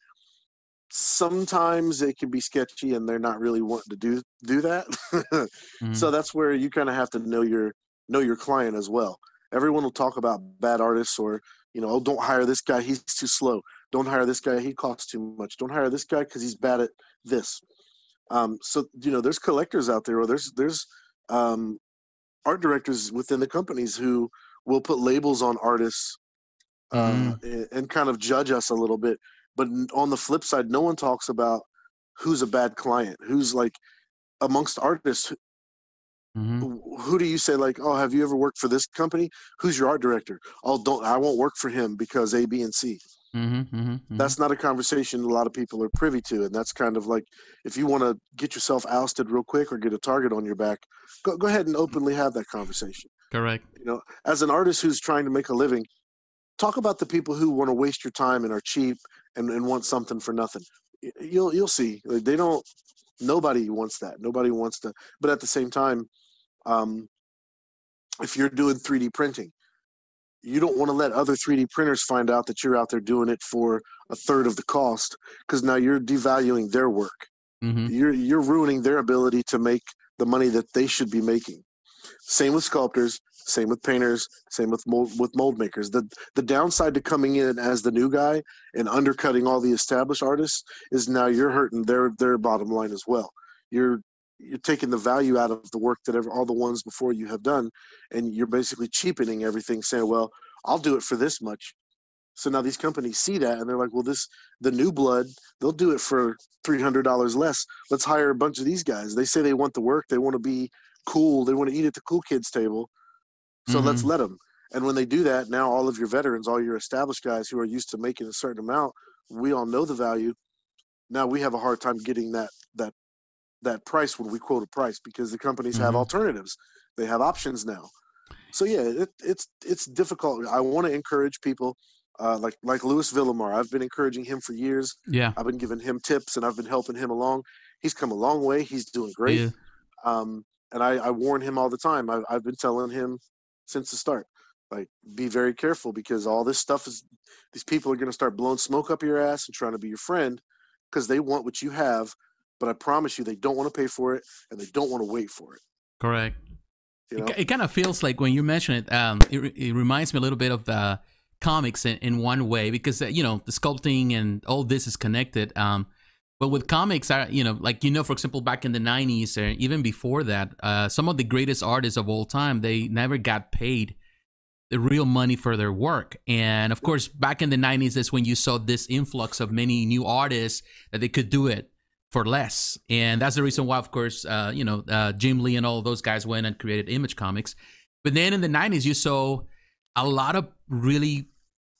Sometimes it can be sketchy and they're not really wanting to do do that. mm-hmm. So that's where you kind of have to know your know your client as well. Everyone will talk about bad artists, or you know, oh, don't hire this guy, he's too slow. Don't hire this guy, he costs too much. Don't hire this guy because he's bad at this. Um, so, you know, there's collectors out there, or there's there's um, art directors within the companies who will put labels on artists uh, mm. and, and kind of judge us a little bit. But on the flip side, no one talks about who's a bad client, who's like amongst artists. Mm-hmm. Who do you say, like, oh, have you ever worked for this company? Who's your art director? Oh, don't I won't work for him because A, B, and C. Mm-hmm, mm-hmm, mm-hmm. That's not a conversation a lot of people are privy to, and that's kind of like, if you want to get yourself ousted real quick or get a target on your back, go go ahead and openly have that conversation. Correct. You know, as an artist who's trying to make a living, talk about the people who want to waste your time and are cheap and, and want something for nothing. You'll you'll see, like, they don't. Nobody wants that. Nobody wants to. But at the same time, um, if you're doing three D printing, you don't want to let other three D printers find out that you're out there doing it for a third of the cost, because now you're devaluing their work. Mm-hmm. You're you're ruining their ability to make the money that they should be making. Same with sculptors. Same with painters. Same with mold, with mold makers. The the downside to coming in as the new guy and undercutting all the established artists is now you're hurting their their bottom line as well. You're you're taking the value out of the work that ever, all the ones before you have done, and you're basically cheapening everything, saying, well, I'll do it for this much. So now these companies see that, and they're like, well, this the new blood, they'll do it for three hundred dollars less. Let's hire a bunch of these guys. They say they want the work. They want to be cool. They want to eat at the cool kids' table. So mm-hmm. let's let them. And when they do that, now all of your veterans, all your established guys who are used to making a certain amount, we all know the value. Now we have a hard time getting that that that price when we quote a price, because the companies mm-hmm. have alternatives. They have options now. So yeah, it, it's it's difficult. I want to encourage people uh, like like Louis Villamar. I've been encouraging him for years. Yeah, I've been giving him tips and I've been helping him along. He's come a long way. He's doing great. Yeah. Um, and I, I warn him all the time. I, I've been telling him, since the start. Like, be very careful, because all this stuff is, these people are going to start blowing smoke up your ass and trying to be your friend because they want what you have. But I promise you, they don't want to pay for it, and they don't want to wait for it. Correct. You know? It, it kind of feels like, when you mention it, um, it, it reminds me a little bit of the comics in, in one way, because, uh, you know, the sculpting and all this is connected. Um, but with comics, I, you know, like, you know, for example, back in the nineties or even before that, uh, some of the greatest artists of all time, they never got paid the real money for their work. And of course, back in the nineties, that's when you saw this influx of many new artists that they could do it for less. And that's the reason why, of course, uh, you know, uh, Jim Lee and all those guys went and created Image Comics. But then in the nineties, you saw a lot of really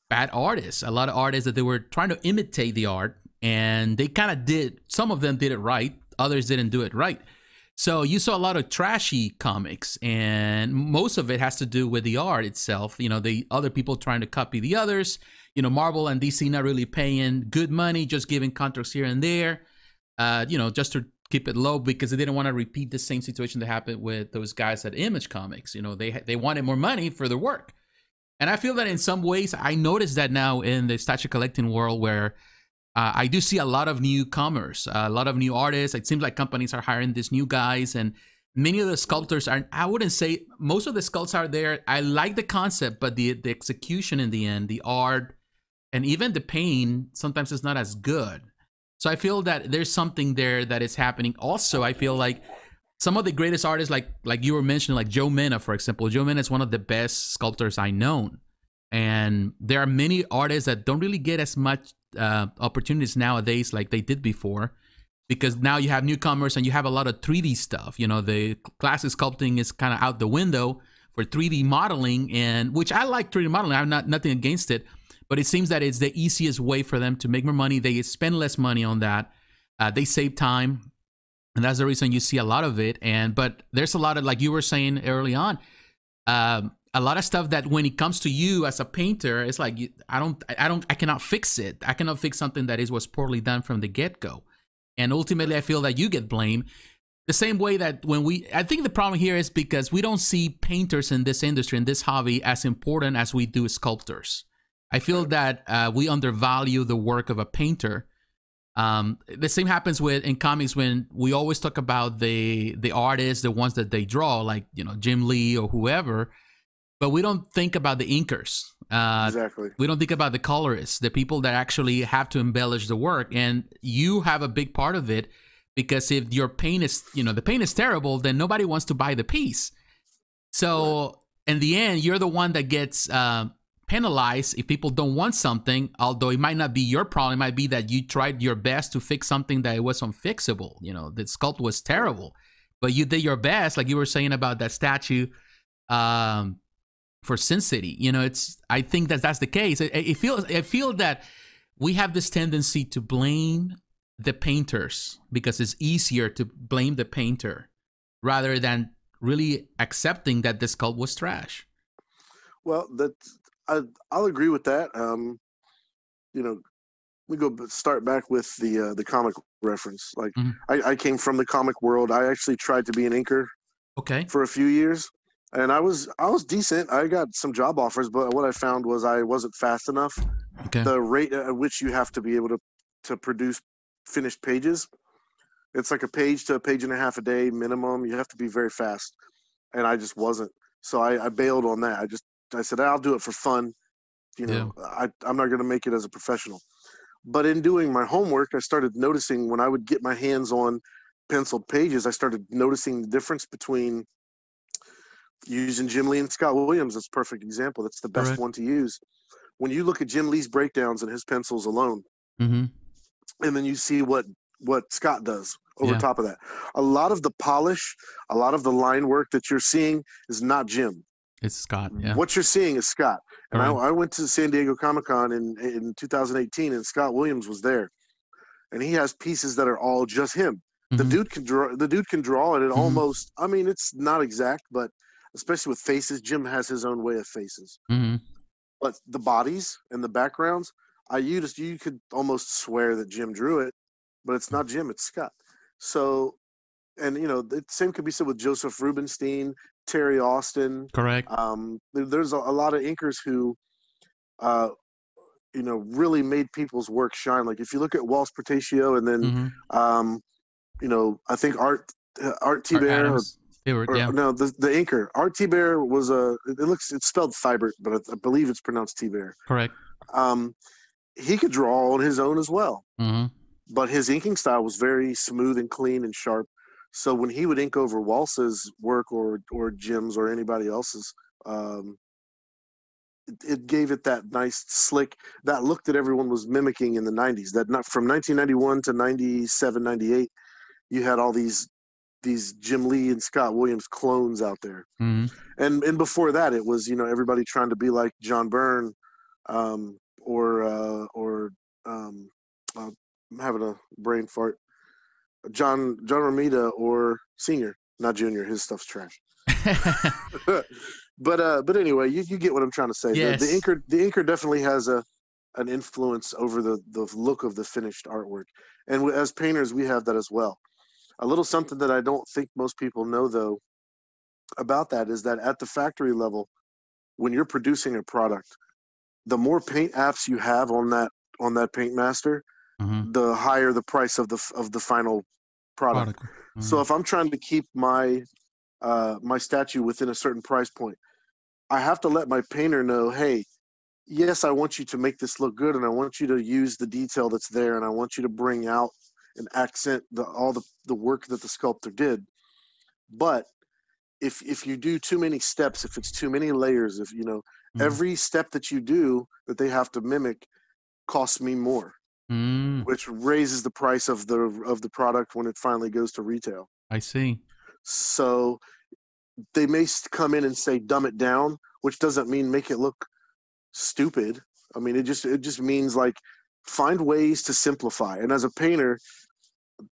bad artists, a lot of artists that they were trying to imitate the art, and they kind of did, some of them did it right, others didn't do it right. So you saw a lot of trashy comics, and most of it has to do with the art itself. You know, the other people trying to copy the others, you know, Marvel and D C not really paying good money, just giving contracts here and there, uh, you know, just to keep it low, because they didn't want to repeat the same situation that happened with those guys at Image Comics. You know, they, they wanted more money for their work. And I feel that in some ways, I notice that now in the statue collecting world, where Uh, I do see a lot of newcomers, a lot of new artists. It seems like companies are hiring these new guys, and many of the sculptors are, I wouldn't say, most of the sculpts are there. I like the concept, but the, the execution in the end, the art, and even the paint, sometimes it's not as good. So I feel that there's something there that is happening. Also, I feel like some of the greatest artists, like like you were mentioning, like Joe Menna, for example. Joe Menna is one of the best sculptors I know. And there are many artists that don't really get as much uh, opportunities nowadays like they did before, because now you have newcomers and you have a lot of three D stuff. You know, the classic sculpting is kind of out the window for three D modeling, and which I like three D modeling. I'm not nothing against it, but it seems that it's the easiest way for them to make more money. They spend less money on that. Uh, they save time, and that's the reason you see a lot of it. And but there's a lot of, like you were saying early on, um, a lot of stuff that when it comes to you as a painter, it's like, you, I don't, I don't, I cannot fix it. I cannot fix something that is was poorly done from the get-go. And ultimately, I feel that you get blamed the same way that when we, I think the problem here is because we don't see painters in this industry, in this hobby, as important as we do sculptors. I feel that uh, we undervalue the work of a painter. Um, the same happens with in comics, when we always talk about the, the artists, the ones that they draw, like, you know, Jim Lee or whoever. But we don't think about the inkers. Uh, exactly. We don't think about the colorists, the people that actually have to embellish the work. And you have a big part of it, because if your paint is, you know, the paint is terrible, then nobody wants to buy the piece. So yeah. In the end, you're the one that gets uh, penalized if people don't want something, although it might not be your problem. It might be that you tried your best to fix something that was unfixable. You know, the sculpt was terrible, but you did your best, like you were saying about that statue. Um, For Sin City, you know, it's. I think that that's the case. It, it feels. I feel that we have this tendency to blame the painters because it's easier to blame the painter rather than really accepting that the sculpt was trash. Well, that I, I'll agree with that. Um, you know, we go start back with the uh, the comic reference. Like, mm-hmm. I, I came from the comic world. I actually tried to be an inker. Okay. For a few years. And I was I was decent. I got some job offers, but what I found was I wasn't fast enough. Okay. The rate at which you have to be able to to produce finished pages, it's like a page to a page and a half a day minimum. You have to be very fast, and I just wasn't. So I, I bailed on that. I just I said I'll do it for fun. You know, yeah. I I'm not going to make it as a professional. But in doing my homework, I started noticing when I would get my hands on penciled pages, I started noticing the difference between. Using Jim Lee and Scott Williams, that's a perfect example. That's the best right. one to use. When you look at Jim Lee's breakdowns and his pencils alone, mm-hmm. and then you see what what Scott does over yeah. top of that. A lot of the polish, a lot of the line work that you're seeing is not Jim. It's Scott. Yeah. What you're seeing is Scott. And right. I, I went to San Diego Comic-Con in, in two thousand eighteen, and Scott Williams was there. And he has pieces that are all just him. Mm-hmm. The dude can draw, the dude can draw it, it mm-hmm. almost, I mean, it's not exact, but especially with faces, Jim has his own way of faces. Mm-hmm. But the bodies and the backgrounds, I you just you could almost swear that Jim drew it, but it's not Jim, it's Scott. So and you know, the same could be said with Joseph Rubinstein, Terry Austin. Correct. Um, there's a, a lot of inkers who, uh, you know, really made people's work shine. Like if you look at Walsh Portatio, and then, mm-hmm. um, you know, I think Art uh, Art T. Bear. They were, or, yeah. No, the the inker Art T. Bear was a. It looks it's spelled Thibert, but I, I believe it's pronounced T. Bear. Correct. Um, he could draw on his own as well, mm-hmm. but his inking style was very smooth and clean and sharp. So when he would ink over Walsh's work or or Jim's or anybody else's, um, it, it gave it that nice slick that look that everyone was mimicking in the nineties. That not from nineteen ninety-one to ninety-seven, ninety-eight, you had all these. these Jim Lee and Scott Williams clones out there. Mm-hmm. And and before that it was, you know, everybody trying to be like John Byrne um, or, uh, or um, uh, I'm having a brain fart, John, John Romita or Senior, not Junior. His stuff's trash. But, uh, but anyway, you, you get what I'm trying to say. Yes. The, the inker, the inker definitely has a, an influence over the, the look of the finished artwork. And we, as painters, we have that as well. A little something that I don't think most people know, though, about that is that at the factory level, when you're producing a product, the more paint apps you have on that on that paint master, mm-hmm. the higher the price of the of the final product. product. Mm-hmm. So if I'm trying to keep my uh, my statue within a certain price point, I have to let my painter know, hey, yes, I want you to make this look good, and I want you to use the detail that's there, and I want you to bring out and accent the all the the work that the sculptor did. But if if you do too many steps, if it's too many layers, if you know mm. every step that you do that they have to mimic costs me more, mm. which raises the price of the of the product when it finally goes to retail. I see. So they may come in and say dumb it down, which doesn't mean make it look stupid. I mean, it just it just means like find ways to simplify. And as a painter,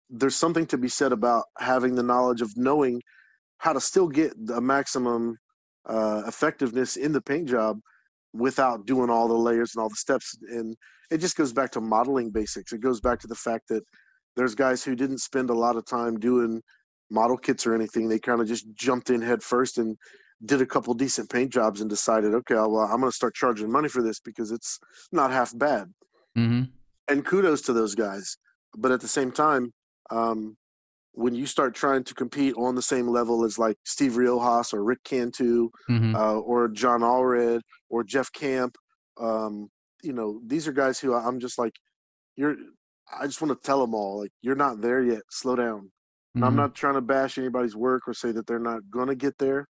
there's something to be said about having the knowledge of knowing how to still get the maximum uh, effectiveness in the paint job without doing all the layers and all the steps. And it just goes back to modeling basics. It goes back to the fact that there's guys who didn't spend a lot of time doing model kits or anything. They kind of just jumped in head first and did a couple decent paint jobs and decided, okay, well, I'm going to start charging money for this because it's not half bad. Mm-hmm. And kudos to those guys. But at the same time, um, when you start trying to compete on the same level as like Steve Riojas or Rick Cantu, mm-hmm. uh, or John Allred or Jeff Camp, um, you know, these are guys who I'm just like, you're, I just want to tell them all, like, you're not there yet. Slow down. Mm-hmm. And I'm not trying to bash anybody's work or say that they're not going to get there,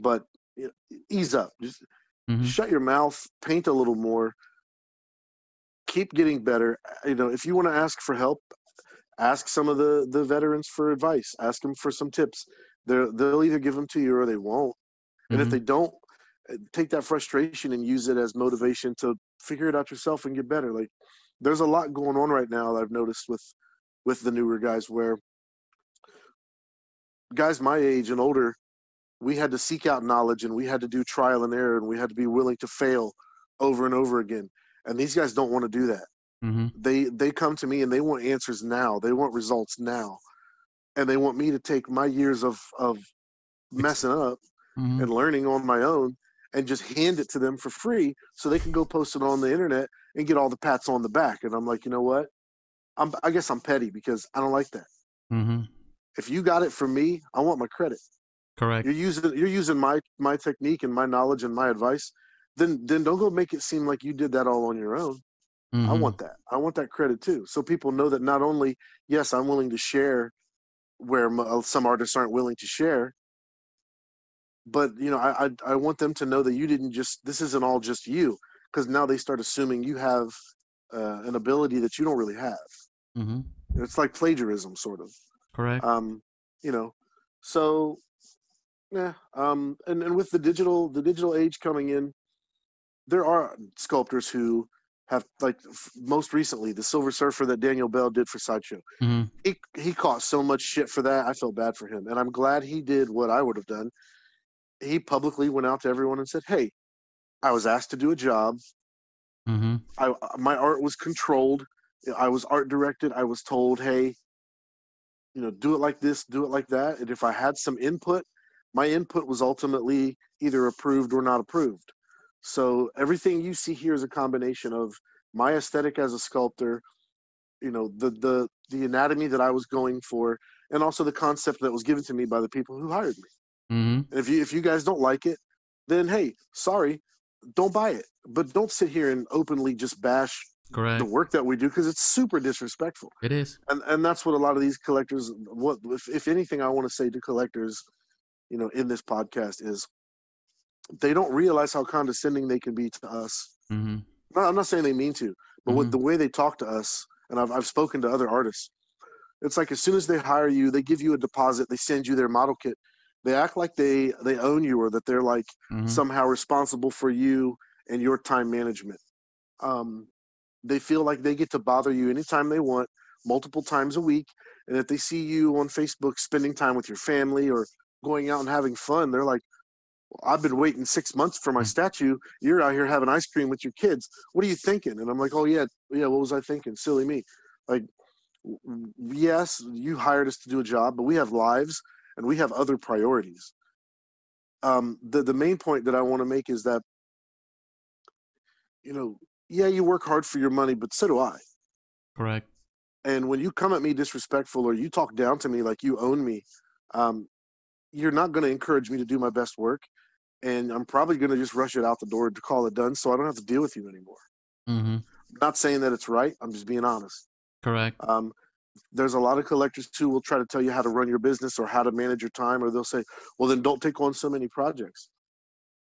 but you know, ease up. Just mm-hmm. shut your mouth, paint a little more. Keep getting better. You know, if you want to ask for help, ask some of the, the veterans for advice. Ask them for some tips. They're, they'll either give them to you or they won't. And mm-hmm. if they don't, take that frustration and use it as motivation to figure it out yourself and get better. Like, there's a lot going on right now that I've noticed with, with the newer guys, where guys my age and older, we had to seek out knowledge and we had to do trial and error and we had to be willing to fail over and over again. And these guys don't want to do that. Mm-hmm. They they come to me and they want answers now. They want results now. And they want me to take my years of, of messing up mm-hmm. and learning on my own and just hand it to them for free so they can go post it on the internet and get all the pats on the back. And I'm like, you know what? I'm, I guess I'm petty because I don't like that. Mm-hmm. If you got it from me, I want my credit. Correct. You're using you're using my my technique and my knowledge and my advice. Then, then don't go make it seem like you did that all on your own. Mm-hmm. I want that. I want that credit too. So people know that not only, yes, I'm willing to share where my, some artists aren't willing to share, but you know, I, I, I want them to know that you didn't just, this isn't all just you, because now they start assuming you have uh, an ability that you don't really have. Mm-hmm. It's like plagiarism sort of. Correct. Um, you know, so yeah. Um, and, and with the digital, the digital age coming in, there are sculptors who have, like most recently, the Silver Surfer that Daniel Bell did for Sideshow. Mm-hmm. He he caught so much shit for that. I felt bad for him. And I'm glad he did what I would have done. He publicly went out to everyone and said, hey, I was asked to do a job. Mm-hmm. I, my art was controlled. I was art directed. I was told, hey, you know, do it like this, do it like that. And if I had some input, my input was ultimately either approved or not approved. So everything you see here is a combination of my aesthetic as a sculptor, you know, the the the anatomy that I was going for, and also the concept that was given to me by the people who hired me. Mm-hmm. And if you if you guys don't like it, then hey, sorry, don't buy it. But don't sit here and openly just bash Correct. the work that we do, because it's super disrespectful. It is, and and that's what a lot of these collectors. What if, if anything, I want to say to collectors, you know, in this podcast is, they don't realize how condescending they can be to us. Mm-hmm. No, I'm not saying they mean to, but mm-hmm. with the way they talk to us, and I've I've spoken to other artists, it's like as soon as they hire you, they give you a deposit, they send you their model kit. They act like they, they own you, or that they're like mm-hmm. somehow responsible for you and your time management. Um, they feel like they get to bother you anytime they want, multiple times a week. And if they see you on Facebook spending time with your family or going out and having fun, they're like, well, I've been waiting six months for my statue. You're out here having ice cream with your kids. What are you thinking? And I'm like, oh, yeah, yeah, what was I thinking? Silly me. Like, yes, you hired us to do a job, but we have lives. And we have other priorities. Um, the, the main point that I want to make is that, you know, yeah, you work hard for your money, but so do I. Correct. And when you come at me disrespectful or you talk down to me like you own me, um, you're not going to encourage me to do my best work. And I'm probably going to just rush it out the door to call it done so I don't have to deal with you anymore. Mm-hmm. I'm not saying that it's right. I'm just being honest. Correct. Um, There's a lot of collectors too will try to tell you how to run your business or how to manage your time, or they'll say, well, then don't take on so many projects.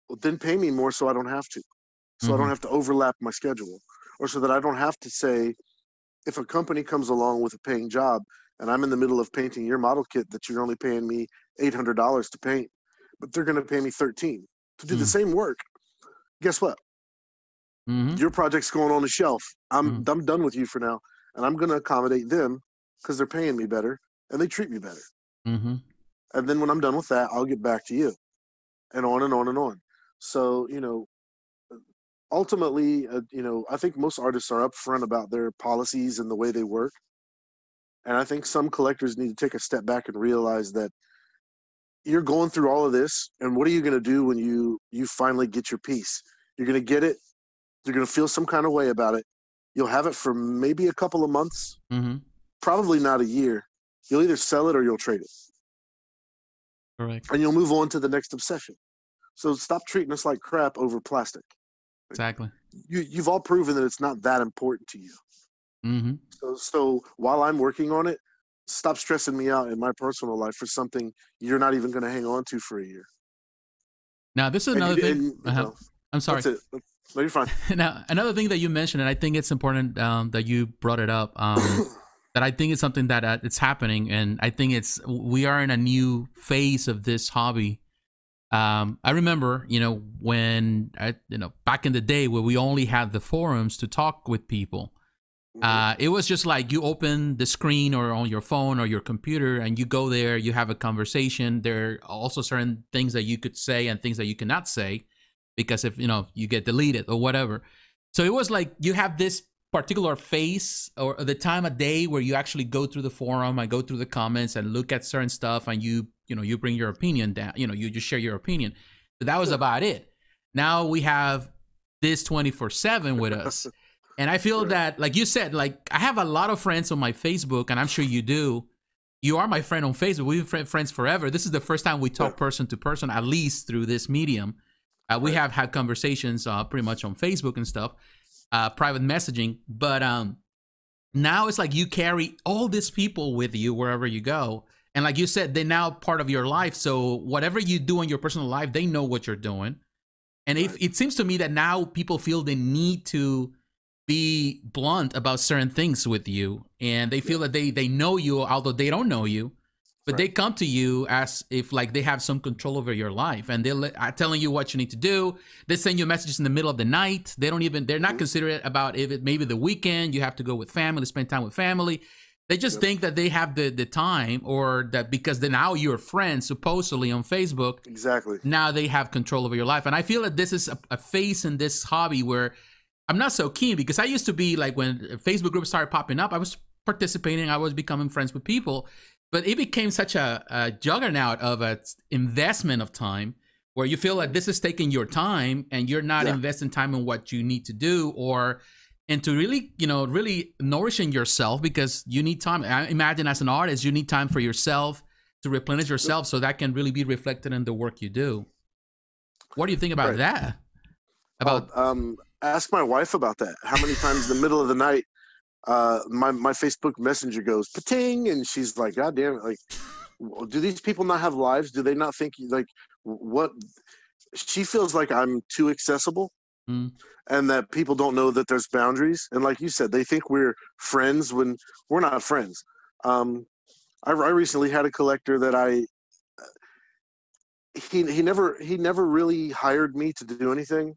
Well, then pay me more so I don't have to. So mm-hmm. I don't have to overlap my schedule, or so that I don't have to say, if a company comes along with a paying job and I'm in the middle of painting your model kit that you're only paying me eight hundred dollars to paint, but they're going to pay me thirteen to do mm-hmm. the same work. Guess what? Mm-hmm. Your project's going on the shelf. I'm, mm-hmm. I'm done with you for now, and I'm going to accommodate them, because they're paying me better and they treat me better. Mm-hmm. And then when I'm done with that, I'll get back to you, and on and on and on. So, you know, ultimately, uh, you know, I think most artists are upfront about their policies and the way they work. And I think some collectors need to take a step back and realize that you're going through all of this. And what are you going to do when you, you finally get your piece? You're going to get it. You're going to feel some kind of way about it. You'll have it for maybe a couple of months. Mm-hmm. Probably not a year. You'll either sell it or you'll trade it. Correct. And you'll move on to the next obsession. So stop treating us like crap over plastic. Exactly. You, you've all proven that it's not that important to you. Mm-hmm. So, so while I'm working on it, stop stressing me out in my personal life for something you're not even going to hang on to for a year. Now, this is another and, thing. And, you know, uh-huh. I'm sorry. That's it. No, you're fine. Now, another thing that you mentioned, and I think it's important um, that you brought it up. Um, That I think it's something that uh, it's happening, and I think it's we are in a new phase of this hobby. Um, I remember, you know, when I, you know, back in the day where we only had the forums to talk with people. Uh, it was just like you open the screen or on your phone or your computer, and you go there, you have a conversation. There are also certain things that you could say and things that you cannot say, because if you know you get deleted or whatever. So it was like you have this particular phase or the time of day where you actually go through the forum and go through the comments and look at certain stuff, and you you know you bring your opinion down, you know you just share your opinion. But that was about it. Now we have this twenty-four seven with us, and I feel that, like you said, like I have a lot of friends on my Facebook, and I'm sure you do. You are my friend on Facebook. We've been friends forever. This is the first time we talk person to person, at least through this medium. Uh, we have had conversations uh, pretty much on Facebook and stuff. Uh, private messaging, but um, now it's like you carry all these people with you wherever you go, and like you said, they're now part of your life. So whatever you do in your personal life, they know what you're doing. And if, it seems to me that now people feel they need to be blunt about certain things with you, and they feel that they they know you, although they don't know you, but right. they come to you as if like they have some control over your life, and they're telling you what you need to do. They send you messages in the middle of the night. They don't even, they're not mm-hmm. considerate about if it maybe the weekend you have to go with family, spend time with family. They just yep. think that they have the, the time, or that because they're now your friends supposedly on Facebook. Exactly. Now they have control over your life. And I feel that this is a, a phase in this hobby where I'm not so keen, because I used to be like, when Facebook groups started popping up, I was participating, I was becoming friends with people. But it became such a, a juggernaut of an investment of time where you feel like this is taking your time and you're not yeah. investing time in what you need to do or into really, you know, really nourishing yourself, because you need time. I imagine as an artist, you need time for yourself to replenish yourself, so that can really be reflected in the work you do. What do you think about right. that? About uh, um, ask my wife about that. How many times in the middle of the night uh my my Facebook Messenger goes pa-ting, and she's like, God damn it, like, do these people not have lives? Do they not think, like, what? She feels like I'm too accessible, mm. and that people don't know that there's boundaries, and like you said, they think we're friends when we're not friends. um I, I recently had a collector that I he he never he never really hired me to do anything.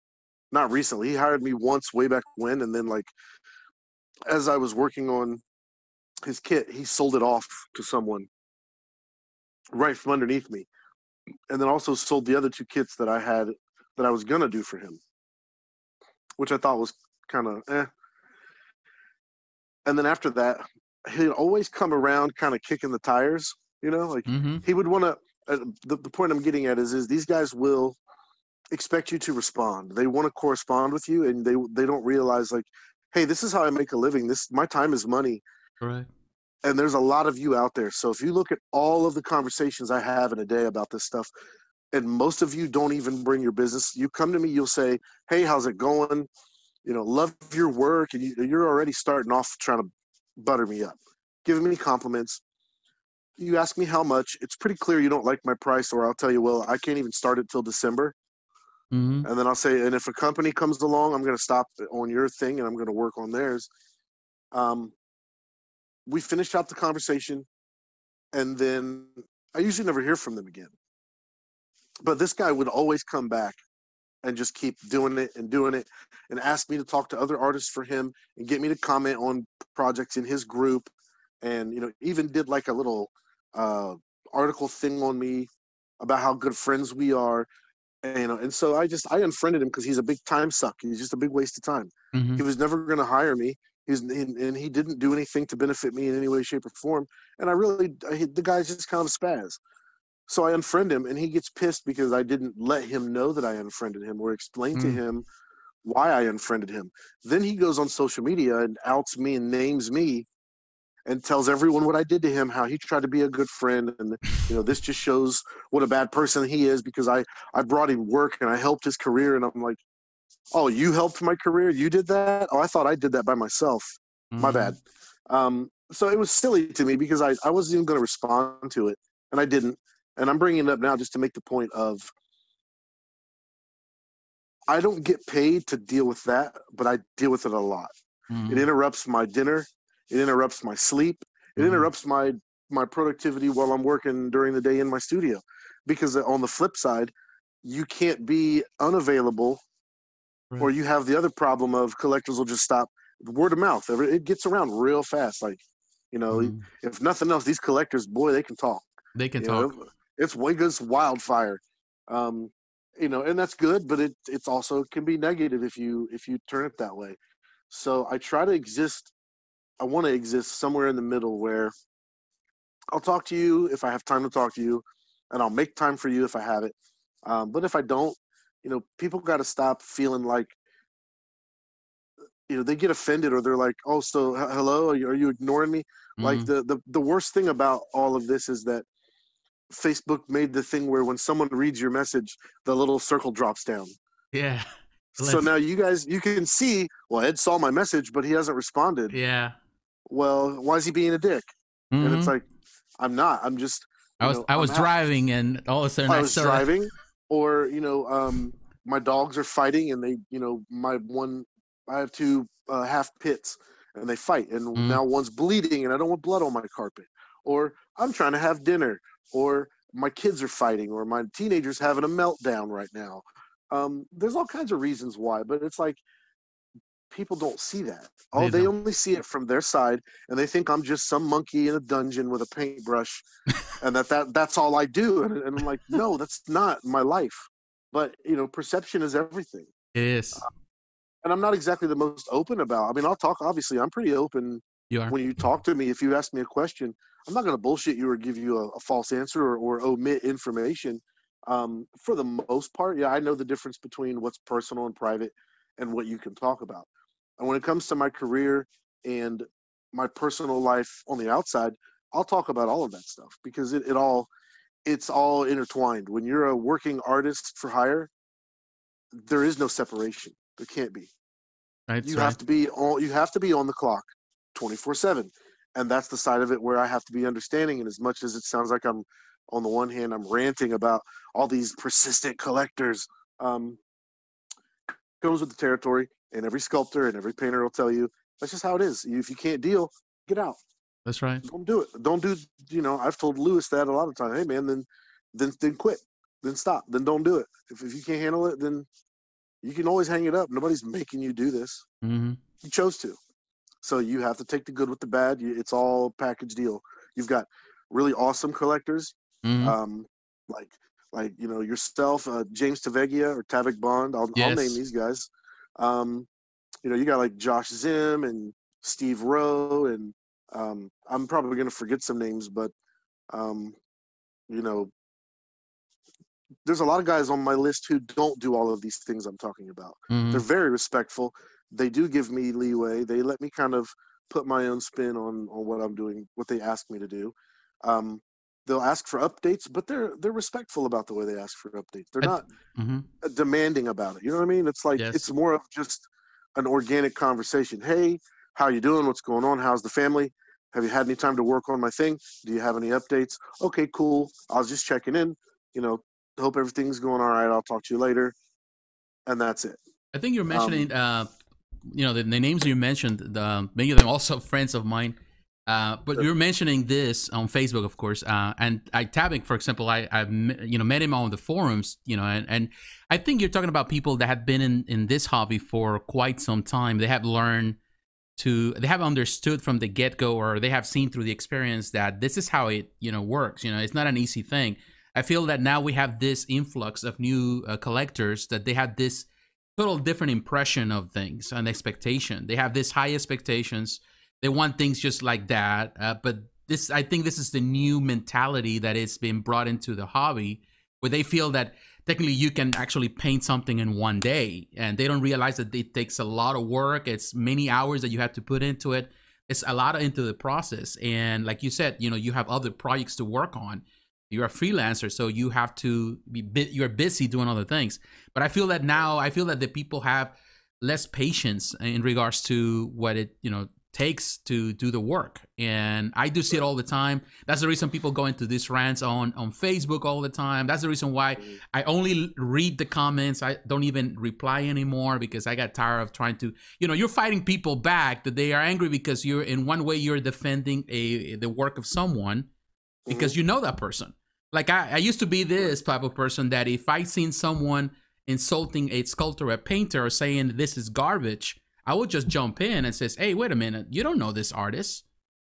Not recently. He hired me once way back when, and then, like, as I was working on his kit, he sold it off to someone right from underneath me, and then also sold the other two kits that I had that I was gonna do for him, which I thought was kind of eh. And then after that, he'd always come around kind of kicking the tires, you know, like mm-hmm. he would want to, uh, the, the point I'm getting at is, is these guys will expect you to respond. They want to correspond with you, and they, they don't realize, like, hey, this is how I make a living. This, my time is money. Right. And there's a lot of you out there. So if you look at all of the conversations I have in a day about this stuff, and most of you don't even bring your business, you come to me, you'll say, hey, how's it going? You know, love your work. And you, you're already starting off trying to butter me up, giving me compliments. You ask me how much, it's pretty clear you don't like my price, or I'll tell you, well, I can't even start it till December. Mm-hmm. And then I'll say, and if a company comes along, I'm going to stop on your thing and I'm going to work on theirs. Um, we finish out the conversation, and then I usually never hear from them again. But this guy would always come back and just keep doing it and doing it, and ask me to talk to other artists for him and get me to comment on projects in his group. And, you know, even did like a little uh, article thing on me about how good friends we are. And, you know, and so I just, I unfriended him because he's a big time suck. He's just a big waste of time. Mm-hmm. He was never going to hire me. He's, and, and he didn't do anything to benefit me in any way, shape, or form. And I really, I, the guy's just kind of a spaz. So I unfriend him, and he gets pissed because I didn't let him know that I unfriended him or explain mm-hmm. to him why I unfriended him. Then he goes on social media and outs me and names me and tells everyone what I did to him, how he tried to be a good friend. And, you know, this just shows what a bad person he is, because I, I brought him work and I helped his career. And I'm like, oh, you helped my career? You did that? Oh, I thought I did that by myself. Mm-hmm. My bad. Um, so it was silly to me because I, I wasn't even going to respond to it. And I didn't. And I'm bringing it up now just to make the point of, I don't get paid to deal with that, but I deal with it a lot. Mm-hmm. It interrupts my dinner. It interrupts my sleep. It interrupts my, my productivity while I'm working during the day in my studio. Because on the flip side, you can't be unavailable, right. or you have the other problem of collectors will just stop. Word of mouth, it gets around real fast. Like, you know, mm. if nothing else, these collectors, boy, they can talk. They can you talk. Know, it's way good, it's wildfire. Um, you know, and that's good, but it it's also can be negative if you if you turn it that way. So I try to exist. I want to exist somewhere in the middle where I'll talk to you if I have time to talk to you, and I'll make time for you if I have it. Um, but if I don't, you know, people got to stop feeling like, you know, they get offended, or they're like, oh, so hello, are you, are you ignoring me? Mm-hmm. Like the, the, the worst thing about all of this is that Facebook made the thing where when someone reads your message, the little circle drops down. Yeah. So Let's... now you guys, you can see, well, Ed saw my message, but he hasn't responded. Yeah. Well, why is he being a dick? Mm-hmm. And it's like, I'm not. I'm just. I was know, I was I'm driving, happy. And all of a sudden I, I was driving, it. Or you know, um, my dogs are fighting, and they, you know, my one, I have two uh, half pits, and they fight, and mm. now one's bleeding, and I don't want blood on my carpet. Or I'm trying to have dinner, or my kids are fighting, or my teenager's having a meltdown right now. Um, there's all kinds of reasons why, but it's like. People don't see that. Oh, they, they only see it from their side, and they think I'm just some monkey in a dungeon with a paintbrush, and that, that that's all I do. And, and I'm like, no, that's not my life. But, you know, perception is everything. It is. Uh, and I'm not exactly the most open about, I mean, I'll talk, obviously, I'm pretty open You are. When you talk to me, if you ask me a question, I'm not going to bullshit you or give you a, a false answer or, or omit information. Um, for the most part, yeah, I know the difference between what's personal and private and what you can talk about. And when it comes to my career and my personal life on the outside, I'll talk about all of that stuff because it, it all, it's all intertwined. When you're a working artist for hire, there is no separation. There can't be. Right, you right. have to be all. You have to be on the clock, twenty-four seven, and that's the side of it where I have to be understanding. And as much as it sounds like I'm, on the one hand, I'm ranting about all these persistent collectors. Um, comes with the territory, and every sculptor and every painter will tell you that's just how it is. If you can't deal, get out. That's right. Don't do it. Don't do. You know, I've told Lewis that a lot of times. Hey, man, then, then, then quit. Then stop. Then don't do it. If if you can't handle it, then you can always hang it up. Nobody's making you do this. Mm-hmm. You chose to, so you have to take the good with the bad. You, it's all package deal. You've got really awesome collectors, mm-hmm. um, like like you know yourself, uh, James Taveglia or Tavik Bond. I'll, yes. I'll name these guys. Um, you know, you got like Josh Zim and Steve Rowe, and um, I'm probably gonna forget some names, but um, you know. There's a lot of guys on my list who don't do all of these things I'm talking about. Mm-hmm. They're very respectful. They do give me leeway. They let me kind of put my own spin on, on what I'm doing, what they ask me to do. Um, they'll ask for updates, but they're, they're respectful about the way they ask for updates. They're not mm-hmm. demanding about it. You know what I mean? It's like, yes. it's more of just an organic conversation. Hey, how you doing? What's going on? How's the family? Have you had any time to work on my thing? Do you have any updates? Okay, cool. I was just checking in, you know, hope everything's going all right. I'll talk to you later, and that's it. I think you're mentioning, um, uh, you know, the, the names you mentioned. The, many of them also friends of mine. Uh, but sure. you're mentioning this on Facebook, of course. Uh, and I Tavik, for example, I I've you know met him on the forums. You know, and, and I think you're talking about people that have been in in this hobby for quite some time. They have learned to, they have understood from the get go, or they have seen through the experience that this is how it you know works. You know, it's not an easy thing. I feel that now we have this influx of new uh, collectors that they have this total different impression of things and expectation. They have this high expectations. They want things just like that. Uh, but this, I think this is the new mentality that is being brought into the hobby, where they feel that technically you can actually paint something in one day, and they don't realize that it takes a lot of work. It's many hours that you have to put into it. It's a lot into the process. And like you said, you know, you have other projects to work on. You're a freelancer, so you have to be, you're busy doing other things. But I feel that now, I feel that the people have less patience in regards to what it, you know, takes to do the work. And I do see it all the time. That's the reason people go into these rants on, on Facebook all the time. That's the reason why I only read the comments. I don't even reply anymore, because I got tired of trying to, you know, you're fighting people back that they are angry because you're in one way, you're defending a, the work of someone because you know that person. Like I, I used to be this type of person that if I seen someone insulting a sculptor or a painter or saying this is garbage, I would just jump in and says, hey, wait a minute, you don't know this artist.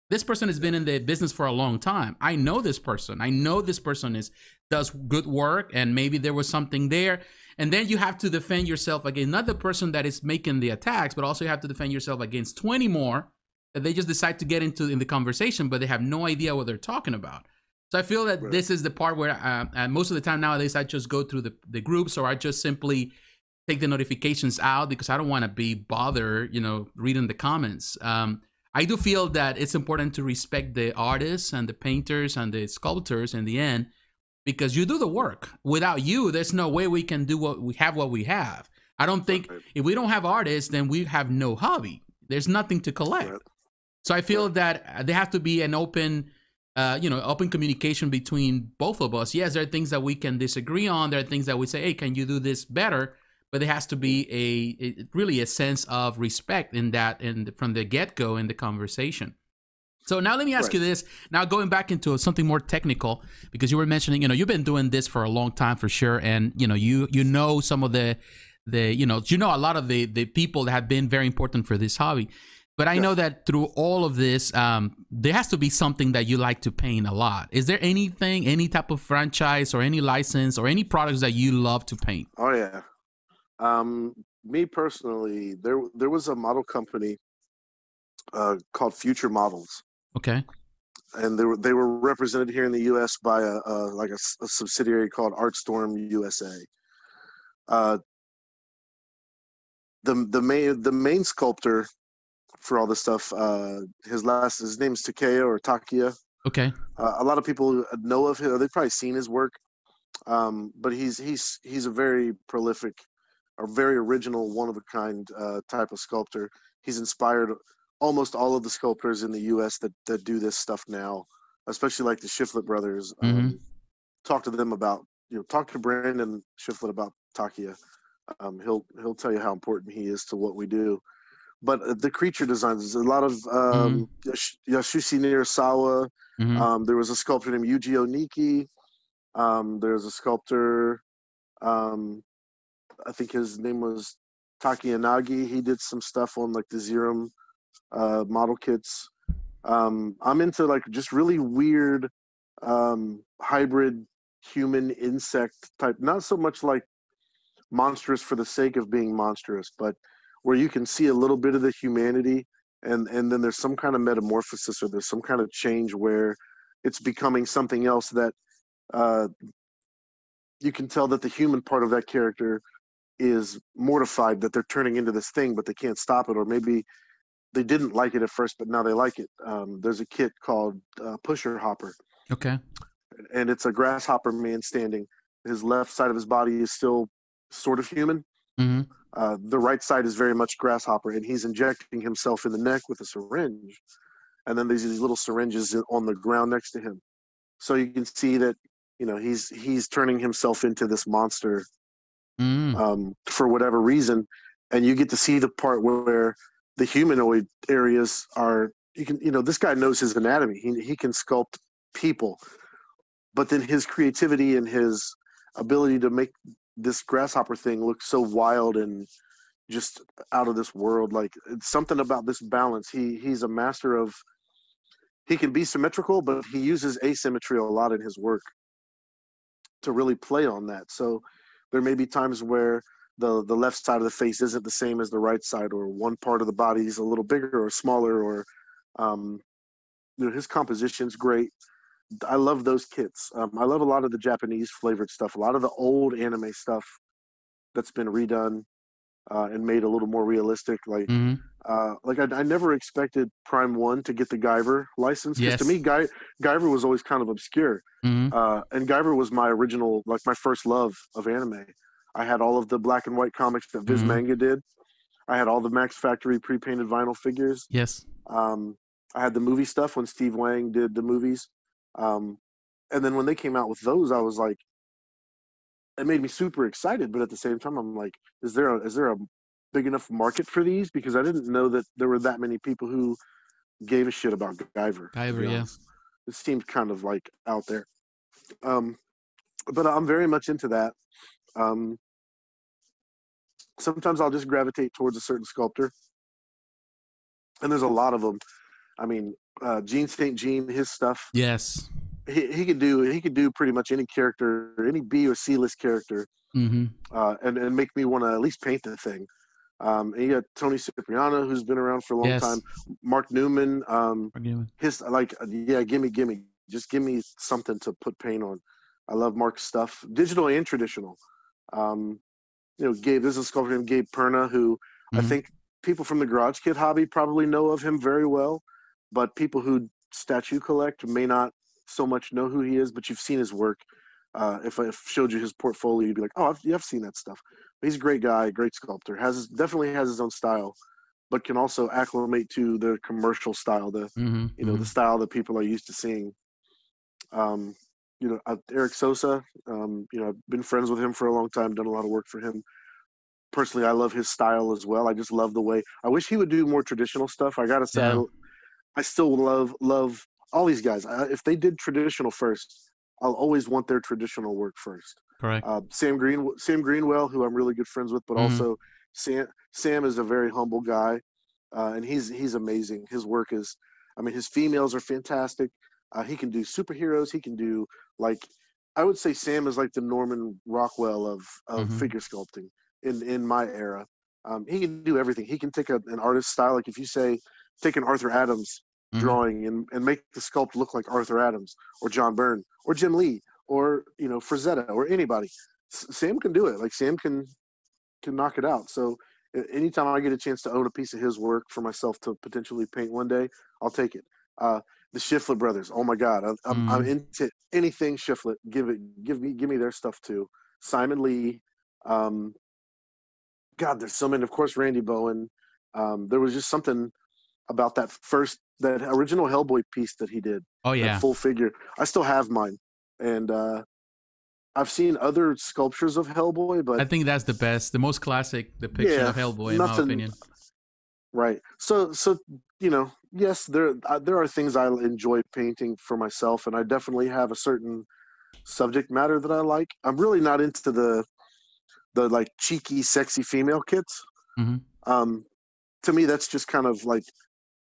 This person has been in the business for a long time. I know this person. I know this person is does good work, and maybe there was something there. And then you have to defend yourself against not the person that is making the attacks, but also you have to defend yourself against twenty more that they just decide to get into in the conversation, but they have no idea what they're talking about. So I feel that right. this is the part where uh, most of the time nowadays, I just go through the, the groups, or I just simply take the notifications out because I don't want to be bothered, you know, reading the comments. Um, I do feel that it's important to respect the artists and the painters and the sculptors in the end, because you do the work. Without you, there's no way we can do what we have, what we have. I don't think right. if we don't have artists, then we have no hobby. There's nothing to collect. Right. So I feel right. that there has to be an open... Uh, you know, open communication between both of us. Yes, there are things that we can disagree on. There are things that we say, hey, can you do this better? But there has to be a, a really a sense of respect in that, and from the get-go in the conversation. So now let me ask right. you this. Now going back into something more technical, because you were mentioning, you know, you've been doing this for a long time for sure, and you know, you you know some of the the you know you know a lot of the the people that have been very important for this hobby. But I know that through all of this, um, there has to be something that you like to paint a lot. Is there anything, any type of franchise or any license or any products that you love to paint? Oh, yeah. Um, me personally, there there was a model company uh, called Future Models. Okay. And they were they were represented here in the U S by a, a like a, a subsidiary called ArtStorm U S A. Uh, the the main the main sculptor for all this stuff, uh, his last his name's Takeya or Takeya. Okay. Uh, a lot of people know of him. They've probably seen his work, um, but he's he's he's a very prolific, a very original, one of a kind uh, type of sculptor. He's inspired almost all of the sculptors in the U S that, that do this stuff now, especially like the Shifflett brothers. Um, mm-hmm. Talk to them about, you know, talk to Brandon Shifflett about Takeya. Um, he'll, he'll tell you how important he is to what we do. But uh, the creature designs, a lot of um, mm-hmm. Yash- Yasushi Nirasawa. Mm-hmm. Um, there was a sculptor named Yuji Oniki. Um, there's a sculptor, um, I think his name was Taki Yanagi. He did some stuff on like the Zerum uh model kits. um I'm into like just really weird um hybrid human insect type, not so much like monstrous for the sake of being monstrous, but where you can see a little bit of the humanity and and then there's some kind of metamorphosis or there's some kind of change where it's becoming something else that uh you can tell that the human part of that character is mortified that they're turning into this thing, but they can't stop it, or maybe they didn't like it at first, but now they like it. Um, there's a kit called uh, Pusher Hopper. Okay. And it's a grasshopper man standing. His left side of his body is still sort of human. Mm-hmm. Uh, the right side is very much grasshopper, and he's injecting himself in the neck with a syringe. And then there's these little syringes on the ground next to him. So you can see that, you know, he's he's turning himself into this monster mm. um, for whatever reason. And you get to see the part where the humanoid areas are, you can, you know, this guy knows his anatomy. He he can sculpt people, but then his creativity and his ability to make this grasshopper thing look so wild and just out of this world. Like, it's something about this balance. He he's a master of, he can be symmetrical, but he uses asymmetry a lot in his work to really play on that. So there may be times where the the left side of the face isn't the same as the right side, or one part of the body is a little bigger or smaller, or um, you know, his composition's great. I love those kits. Um, I love a lot of the Japanese flavored stuff, a lot of the old anime stuff that's been redone uh, and made a little more realistic. Like, mm-hmm. uh, like I, I never expected Prime One to get the Guyver license. Yes. To me, Guy, Guyver was always kind of obscure. Mm-hmm. uh, and Guyver was my original, like my first love of anime. I had all of the black and white comics that Viz mm-hmm. Manga did. I had all the Max Factory pre-painted vinyl figures. Yes. Um, I had the movie stuff when Steve Wang did the movies. Um, and then when they came out with those, I was like, it made me super excited. But at the same time, I'm like, is there a, is there a big enough market for these? Because I didn't know that there were that many people who gave a shit about Guyver. Guyver, yeah. It seemed kind of like out there. Um, but I'm very much into that. Um, sometimes I'll just gravitate towards a certain sculptor, and there's a lot of them. I mean, uh, Jean Saint Jean, his stuff. Yes, he he could do he could do pretty much any character, any B or C list character, mm-hmm. uh, and and make me want to at least paint the thing. Um, and you got Tony Cipriano, who's been around for a long yes. time. Mark Newman, um, Mark Newman. His like yeah, gimme gimme, just give me something to put paint on. I love Mark's stuff, digital and traditional. Um, you know, Gabe, this is a sculptor named Gabe Perna, who mm-hmm. I think people from the Garage Kid hobby probably know of him very well, but people who statue collect may not so much know who he is, but you've seen his work. Uh, if I showed you his portfolio, you'd be like, oh, I've, yeah, I've seen that stuff. But he's a great guy, great sculptor, has definitely has his own style, but can also acclimate to the commercial style, the mm-hmm. you know, mm-hmm. the style that people are used to seeing. Um, You know, uh, Eric Sosa, um, you know, I've been friends with him for a long time, done a lot of work for him. Personally, I love his style as well. I just love the way, I wish he would do more traditional stuff. I got to say, yeah. I, I still love, love all these guys. I, if they did traditional first, I'll always want their traditional work first. Correct. Uh, Sam Green, Sam Greenwell, who I'm really good friends with, but mm-hmm. also Sam, Sam is a very humble guy, uh, and he's, he's amazing. His work is, I mean, his females are fantastic. Uh, he can do superheroes. He can do, like, I would say Sam is like the Norman Rockwell of, of mm-hmm. figure sculpting in, in my era. Um, he can do everything. He can take a, an artist style. Like if you say, take an Arthur Adams mm-hmm. drawing and, and make the sculpt look like Arthur Adams or John Byrne or Jim Lee or, you know, Frazetta or anybody. S Sam can do it. Like, Sam can can knock it out. So anytime I get a chance to own a piece of his work for myself to potentially paint one day, I'll take it. Uh, the Shifflett brothers. Oh my God, I'm, mm. I'm into anything Shifflett. Give it, give me, give me their stuff too. Simon Lee. Um, God, there's so many. Of course, Randy Bowen. Um, there was just something about that first, that original Hellboy piece that he did. Oh yeah, that full figure. I still have mine, and uh, I've seen other sculptures of Hellboy, but I think that's the best, the most classic depiction yeah, of Hellboy, in nothing, my opinion. Right. So, so you know. Yes, there uh, there are things I enjoy painting for myself, and I definitely have a certain subject matter that I like. I'm really not into the the like cheeky, sexy female kits. Mm-hmm. Um, to me, that's just kind of like,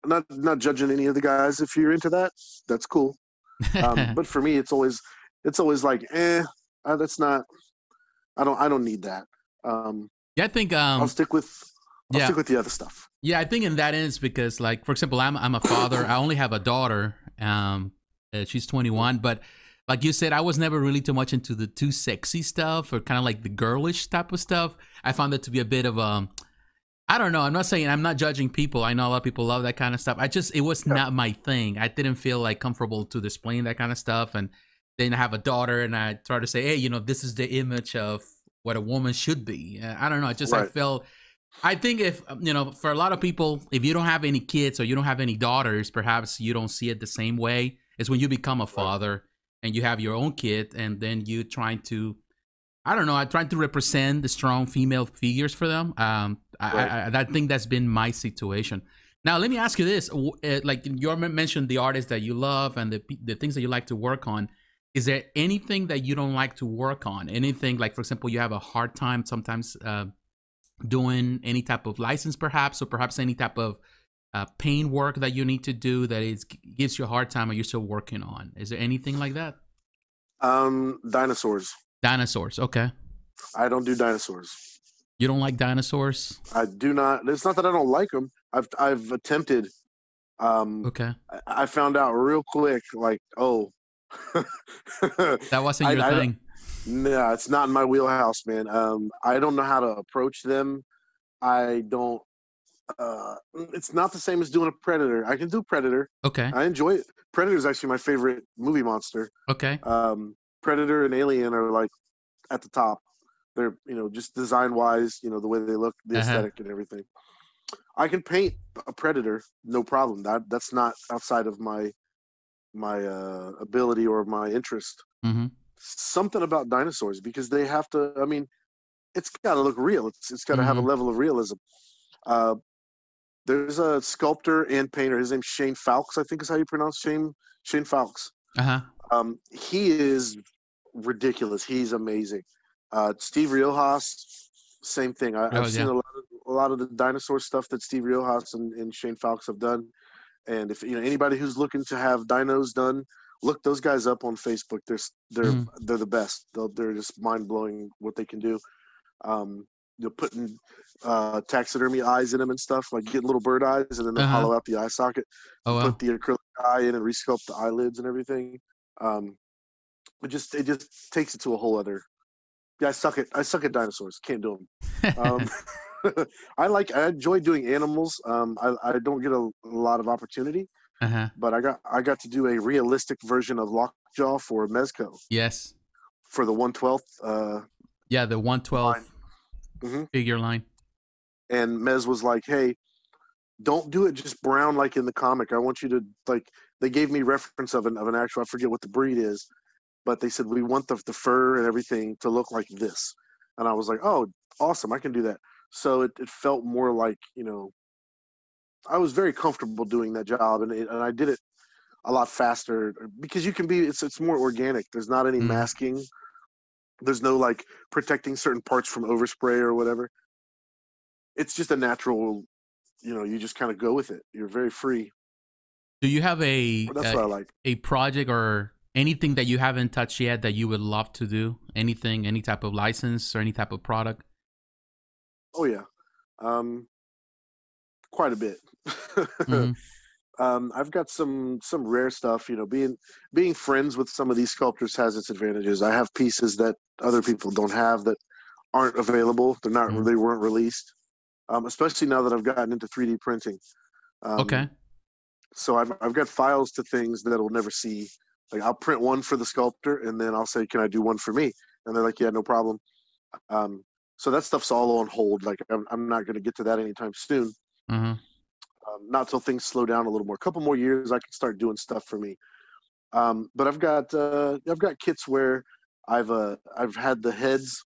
not not judging any of the guys. If you're into that, that's cool. Um, but for me, it's always it's always like, eh, uh, that's not. I don't I don't need that. Um, yeah, I think um, I'll stick with I'll yeah. stick with the other stuff. Yeah, I think in that is because, like, for example, I'm I'm a father. I only have a daughter. Um, uh, she's twenty-one. But like you said, I was never really too much into the too sexy stuff or kind of like the girlish type of stuff. I found that to be a bit of a, I don't know. I'm not saying I'm not judging people. I know a lot of people love that kind of stuff. I just it was yeah. not my thing. I didn't feel like comfortable to displaying that kind of stuff. And then I have a daughter, and I try to say, hey, you know, this is the image of what a woman should be. I don't know. I just right. I felt. I think if, you know, for a lot of people, if you don't have any kids or you don't have any daughters, perhaps you don't see it the same way. It's when you become a father and you have your own kid, and then you trying to, I don't know, I trying to represent the strong female figures for them. Um, right. I, I, I think that's been my situation. Now, let me ask you this. Like, you mentioned the artists that you love and the, the things that you like to work on. Is there anything that you don't like to work on? Anything, like, for example, you have a hard time sometimes uh, doing any type of license, perhaps, or perhaps any type of uh, paint work that you need to do that is gives you a hard time, or you're still working on? Is there anything like that? Um, dinosaurs. Dinosaurs. Okay. I don't do dinosaurs. You don't like dinosaurs? I do not. It's not that I don't like them. I've I've attempted. Um, okay. I, I found out real quick, like, oh, that wasn't your I, thing. I, No, it's not in my wheelhouse, man. Um, I don't know how to approach them. I don't. Uh, it's not the same as doing a Predator. I can do Predator. Okay. I enjoy it. Predator is actually my favorite movie monster. Okay. Um, Predator and Alien are like at the top. They're, you know, just design wise, you know, the way they look, the uh-huh. aesthetic and everything. I can paint a Predator, no problem. That that's not outside of my my uh, ability or my interest. Mm-hmm. Something about dinosaurs, because they have to, I mean, it's got to look real. It's, it's got to mm-hmm. have a level of realism. Uh, there's a sculptor and painter. His name's Shane Fowkes, I think is how you pronounce Shane, Shane Fowkes. Uh-huh. Um, he is ridiculous. He's amazing. Uh, Steve Riojas, same thing. I, oh, I've yeah. seen a lot, of, a lot of the dinosaur stuff that Steve Riojas and, and Shane Fowkes have done. And if, you know, anybody who's looking to have dinos done, look those guys up on Facebook. They're they're mm. they're the best. They're, they're just mind blowing what they can do. Um, they're putting uh, taxidermy eyes in them and stuff. Like, get little bird eyes, and then they uh -huh. hollow out the eye socket, oh, wow. put the acrylic eye in, and resculpt the eyelids and everything. Um, it just it just takes it to a whole other. Yeah, I suck at I suck at dinosaurs. Can't do them. Um, I like I enjoy doing animals. Um, I I don't get a, a lot of opportunity. Uh-huh. But I got I got to do a realistic version of Lockjaw for Mezco. Yes. For the one twelfth. Uh, yeah, the one twelfth mm-hmm. figure line. And Mez was like, "Hey, don't do it just brown like in the comic. I want you to like." They gave me reference of an of an actual. I forget what the breed is, but they said we want the the fur and everything to look like this. And I was like, "Oh, awesome! I can do that." So it it felt more like, you know. I was very comfortable doing that job, and, it, and I did it a lot faster because you can be, it's, it's more organic. There's not any mm. masking. There's no like protecting certain parts from overspray or whatever. It's just a natural, you know, you just kind of go with it. You're very free. Do you have a, well, that's a, what I like. a project or anything that you haven't touched yet that you would love to do? Anything, any type of license or any type of product? Oh yeah. Um, quite a bit. Mm-hmm. um, I've got some some rare stuff. You know, being being friends with some of these sculptors has its advantages. I have pieces that other people don't have that aren't available. They're not. Mm-hmm. They weren't released. Um, especially now that I've gotten into three D printing. Um, okay. So I've I've got files to things that I'll never see. Like I'll print one for the sculptor, and then I'll say, "Can I do one for me?" And they're like, "Yeah, no problem." Um, so that stuff's all on hold. Like I'm, I'm not going to get to that anytime soon. Mm-hmm. Um, not till things slow down a little more. A couple more years, I can start doing stuff for me. Um, but I've got uh, I've got kits where I've uh, I've had the heads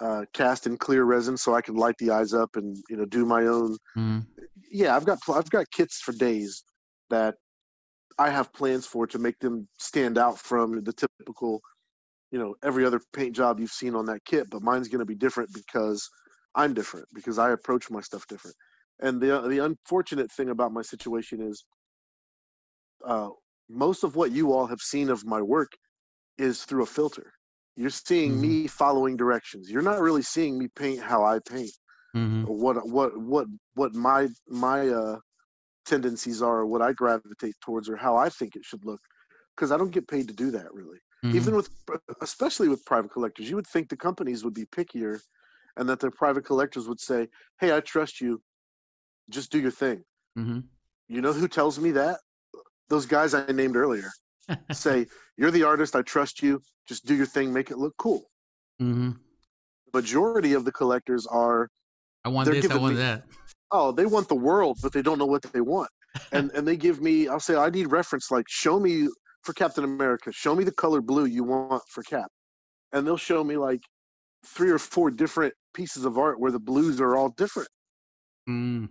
uh, cast in clear resin, so I can light the eyes up and you know do my own. Mm-hmm. Yeah, I've got I've got kits for days that I have plans for to make them stand out from the typical, you know, every other paint job you've seen on that kit, but mine's going to be different because I'm different, because I approach my stuff different. And the the unfortunate thing about my situation is uh, most of what you all have seen of my work is through a filter. You're seeing mm-hmm. me following directions. You're not really seeing me paint how I paint, mm-hmm. what what what what my my uh tendencies are, or what I gravitate towards, or how I think it should look, because I don't get paid to do that really. Mm-hmm. Even with, especially with private collectors, you would think the companies would be pickier, and that their private collectors would say, "Hey, I trust you. Just do your thing." Mm-hmm. You know who tells me that? Those guys I named earlier say, "You're the artist. I trust you. Just do your thing. Make it look cool." Mm-hmm. The majority of the collectors are, "I want this. I want me- that." Oh, they want the world, but they don't know what they want. And and they give me, I'll say, I need reference, like show me for Captain America, show me the color blue you want for Cap. And they'll show me like three or four different pieces of art where the blues are all different. Mm.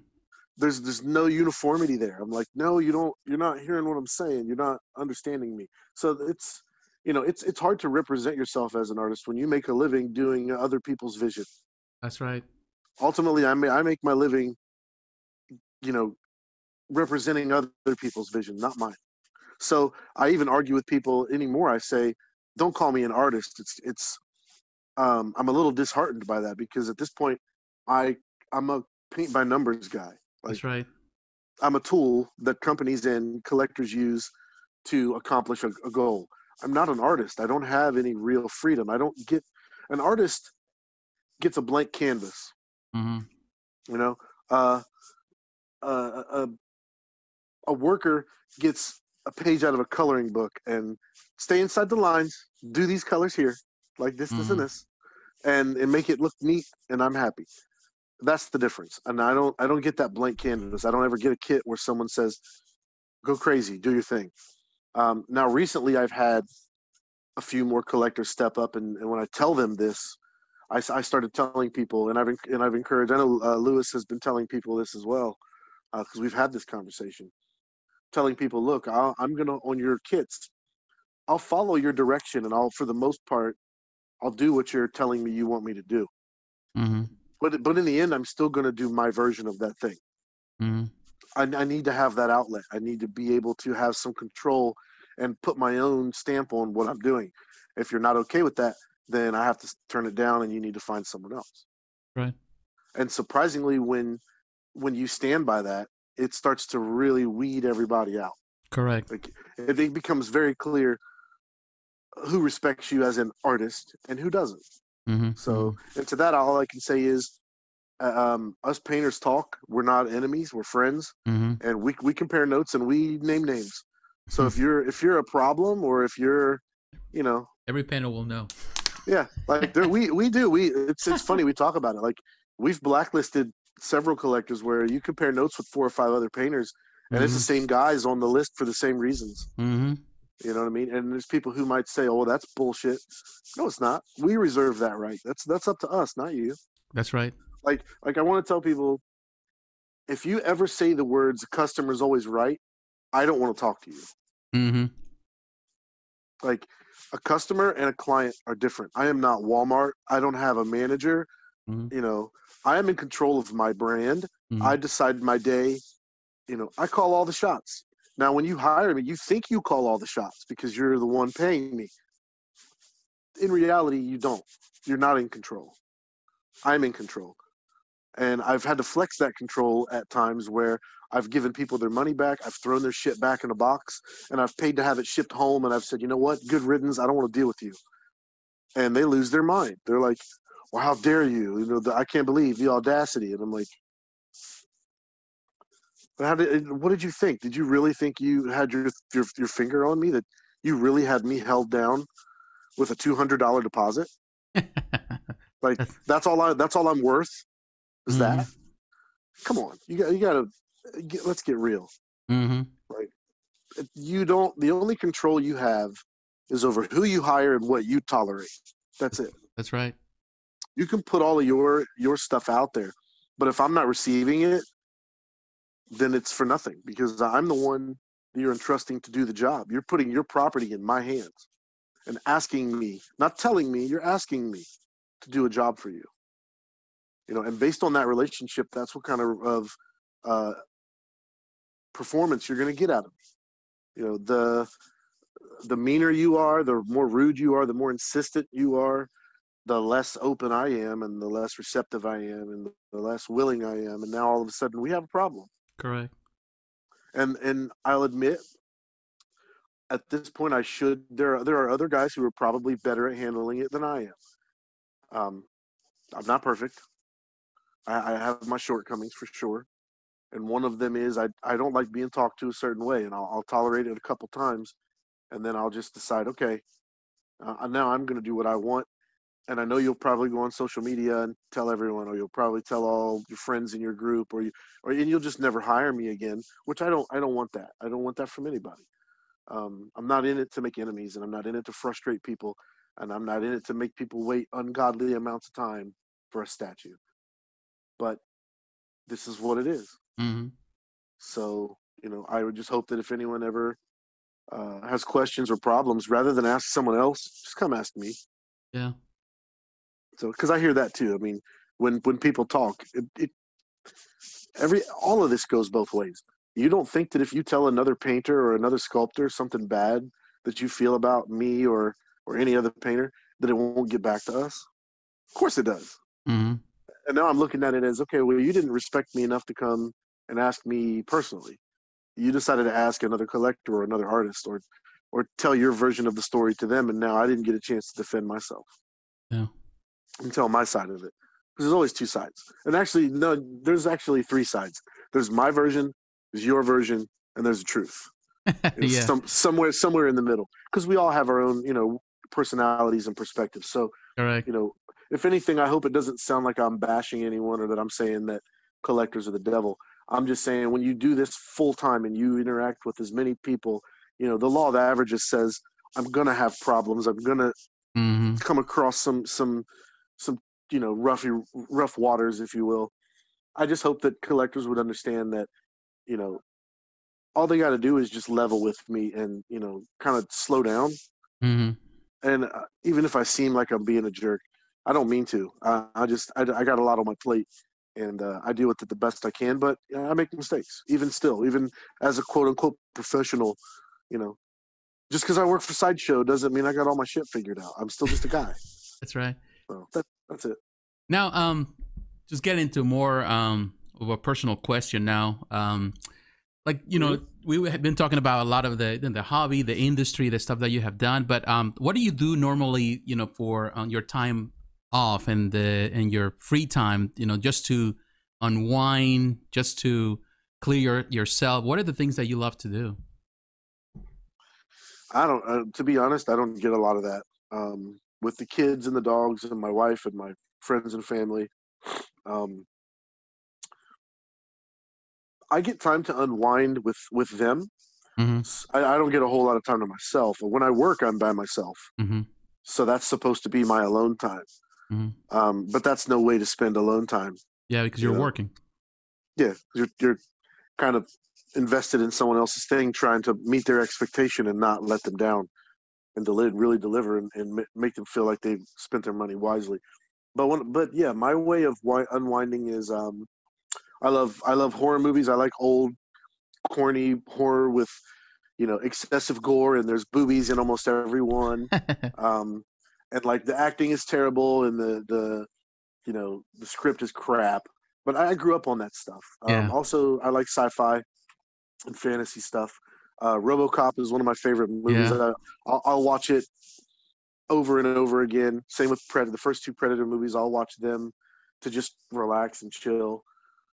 There's there's no uniformity there. I'm like, no, you don't, you're not hearing what I'm saying. You're not understanding me. So it's, you know, it's it's hard to represent yourself as an artist when you make a living doing other people's vision. That's right. Ultimately, I may, I make my living, you know, representing other people's vision, not mine. So I even argue with people anymore. I say, don't call me an artist. It's, it's, um, I'm a little disheartened by that because at this point I, I'm a paint by numbers guy. Like, that's right. I'm a tool that companies and collectors use to accomplish a, a goal. I'm not an artist. I don't have any real freedom. I don't get, an artist gets a blank canvas. Mm-hmm. You know, uh, Uh, a, a worker gets a page out of a coloring book and stay inside the lines, do these colors here, like this, mm-hmm. this, and this, and, and make it look neat, and I'm happy. That's the difference. And I don't I don't get that blank canvas. I don't ever get a kit where someone says, go crazy, do your thing. Um, now, recently, I've had a few more collectors step up, and, and when I tell them this, I, I started telling people, and I've, and I've encouraged, I know uh, Lewis has been telling people this as well, because uh, we've had this conversation, telling people, look, I'll, I'm going to, on your kits, I'll follow your direction and I'll, for the most part, I'll do what you're telling me you want me to do. Mm-hmm. But but in the end, I'm still going to do my version of that thing. Mm-hmm. I, I need to have that outlet. I need to be able to have some control and put my own stamp on what I'm doing. If you're not okay with that, then I have to turn it down and you need to find someone else. Right. And surprisingly, when... when you stand by that, it starts to really weed everybody out. Correct. Like, it becomes very clear who respects you as an artist and who doesn't. Mm-hmm. So, and to that, all I can say is, um, us painters talk. We're not enemies. We're friends, mm-hmm. and we we compare notes and we name names. So if you're if you're a problem or if you're, you know, every painter will know. Yeah, like there, we we do we. It's it's funny we talk about it. Like we've blacklisted several collectors where you compare notes with four or five other painters and mm-hmm. it's the same guys on the list for the same reasons. Mm-hmm. You know what I mean? And there's people who might say, oh, that's bullshit. No, it's not. We reserve that right. That's, that's up to us, not you. That's right. Like, like I want to tell people, if you ever say the words, the customer's always right, I don't want to talk to you. Mm-hmm. Like a customer and a client are different. I am not Walmart. I don't have a manager. Mm-hmm. You know, I am in control of my brand. Mm-hmm. I decide my day. You know, I call all the shots. Now, when you hire me, you think you call all the shots because you're the one paying me. In reality, you don't. You're not in control. I'm in control. And I've had to flex that control at times where I've given people their money back. I've thrown their shit back in a box, and I've paid to have it shipped home. And I've said, you know what? Good riddance. I don't want to deal with you. And they lose their mind. They're like, well, how dare you? You know, the, I can't believe the audacity. And I'm like, but how did, what did you think? Did you really think you had your, your, your finger on me, that you really had me held down with a two hundred dollar deposit? Like, that's all I, that's all I'm worth. Is mm-hmm. that? Come on. You got, you got to get, let's get real. Mm-hmm. Right. You don't, the only control you have is over who you hire and what you tolerate. That's it. That's right. You can put all of your, your stuff out there, but if I'm not receiving it, then it's for nothing, because I'm the one that you're entrusting to do the job. You're putting your property in my hands and asking me, not telling me, you're asking me to do a job for you. You know, and based on that relationship, that's what kind of, of uh, performance you're going to get out of me. You know, the the meaner you are, the more rude you are, the more insistent you are, the less open I am, and the less receptive I am, and the less willing I am. And now all of a sudden we have a problem. Correct. And and I'll admit, at this point, I should. There are, there are other guys who are probably better at handling it than I am. Um, I'm not perfect. I, I have my shortcomings for sure, and one of them is I I don't like being talked to a certain way, and I'll, I'll tolerate it a couple times, and then I'll just decide, okay, uh, now I'm going to do what I want. And I know you'll probably go on social media and tell everyone, or you'll probably tell all your friends in your group, or you, or and you'll just never hire me again. Which I don't, I don't want that. I don't want that from anybody. Um, I'm not in it to make enemies, and I'm not in it to frustrate people, and I'm not in it to make people wait ungodly amounts of time for a statue. But this is what it is. Mm-hmm. So you know, I would just hope that if anyone ever uh, has questions or problems, rather than ask someone else, just come ask me. Yeah. So, because I hear that too. I mean, when when people talk, it, it, every all of this goes both ways. You don't think that if you tell another painter or another sculptor something bad that you feel about me or or any other painter, that it won't get back to us? Of course it does. Mm-hmm. And now I'm looking at it as, okay, well, you didn't respect me enough to come and ask me personally. You decided to ask another collector or another artist, or or tell your version of the story to them, and now I didn't get a chance to defend myself. Yeah. And tell my side of it, because there's always two sides. And actually, no, there's actually three sides. There's my version, there's your version, and there's the truth. Yeah. some, somewhere, somewhere in the middle, because we all have our own, you know, personalities and perspectives. So, Correct. You know, if anything, I hope it doesn't sound like I'm bashing anyone or that I'm saying that collectors are the devil. I'm just saying, when you do this full time and you interact with as many people, you know, the law of averages says I'm gonna have problems. I'm gonna mm-hmm. come across some some. some, you know, rough, rough waters, if you will. I just hope that collectors would understand that, you know, all they got to do is just level with me and, you know, kind of slow down. Mm-hmm. And uh, even if I seem like I'm being a jerk, I don't mean to. Uh, I just, I, I got a lot on my plate, and uh, I deal with it the best I can, but you know, I make mistakes, even still, even as a quote unquote professional. You know, just because I work for Sideshow doesn't mean I got all my shit figured out. I'm still just a guy. That's right. So that, that's it. Now, um, just get into more um, of a personal question now. Um, like, you know, we have been talking about a lot of the the hobby, the industry, the stuff that you have done. But um, what do you do normally, you know, for on your time off and the and your free time, you know, just to unwind, just to clear your, yourself? What are the things that you love to do? I don't. Uh, to be honest, I don't get a lot of that. Um, with the kids and the dogs and my wife and my friends and family. Um, I get time to unwind with, with them. Mm-hmm. I, I don't get a whole lot of time to myself. When I work, I'm by myself. Mm-hmm. So that's supposed to be my alone time. Mm-hmm. Um, but that's no way to spend alone time. Yeah, because you're you know? working. Yeah, you're, you're kind of invested in someone else's thing, trying to meet their expectation and not let them down. And deli- really deliver and, and make them feel like they've spent their money wisely. But one, but yeah, my way of wi- unwinding is um, I love I love horror movies. I like old, corny horror with, you know, excessive gore, and there's boobies in almost every one. um, and like the acting is terrible, and the the you know the script is crap, But I grew up on that stuff. Yeah. Um, also, I like sci-fi and fantasy stuff. Uh, RoboCop is one of my favorite movies. Yeah. I, I'll, I'll watch it over and over again. Same with Predator. The first two Predator movies, I'll watch them to just relax and chill.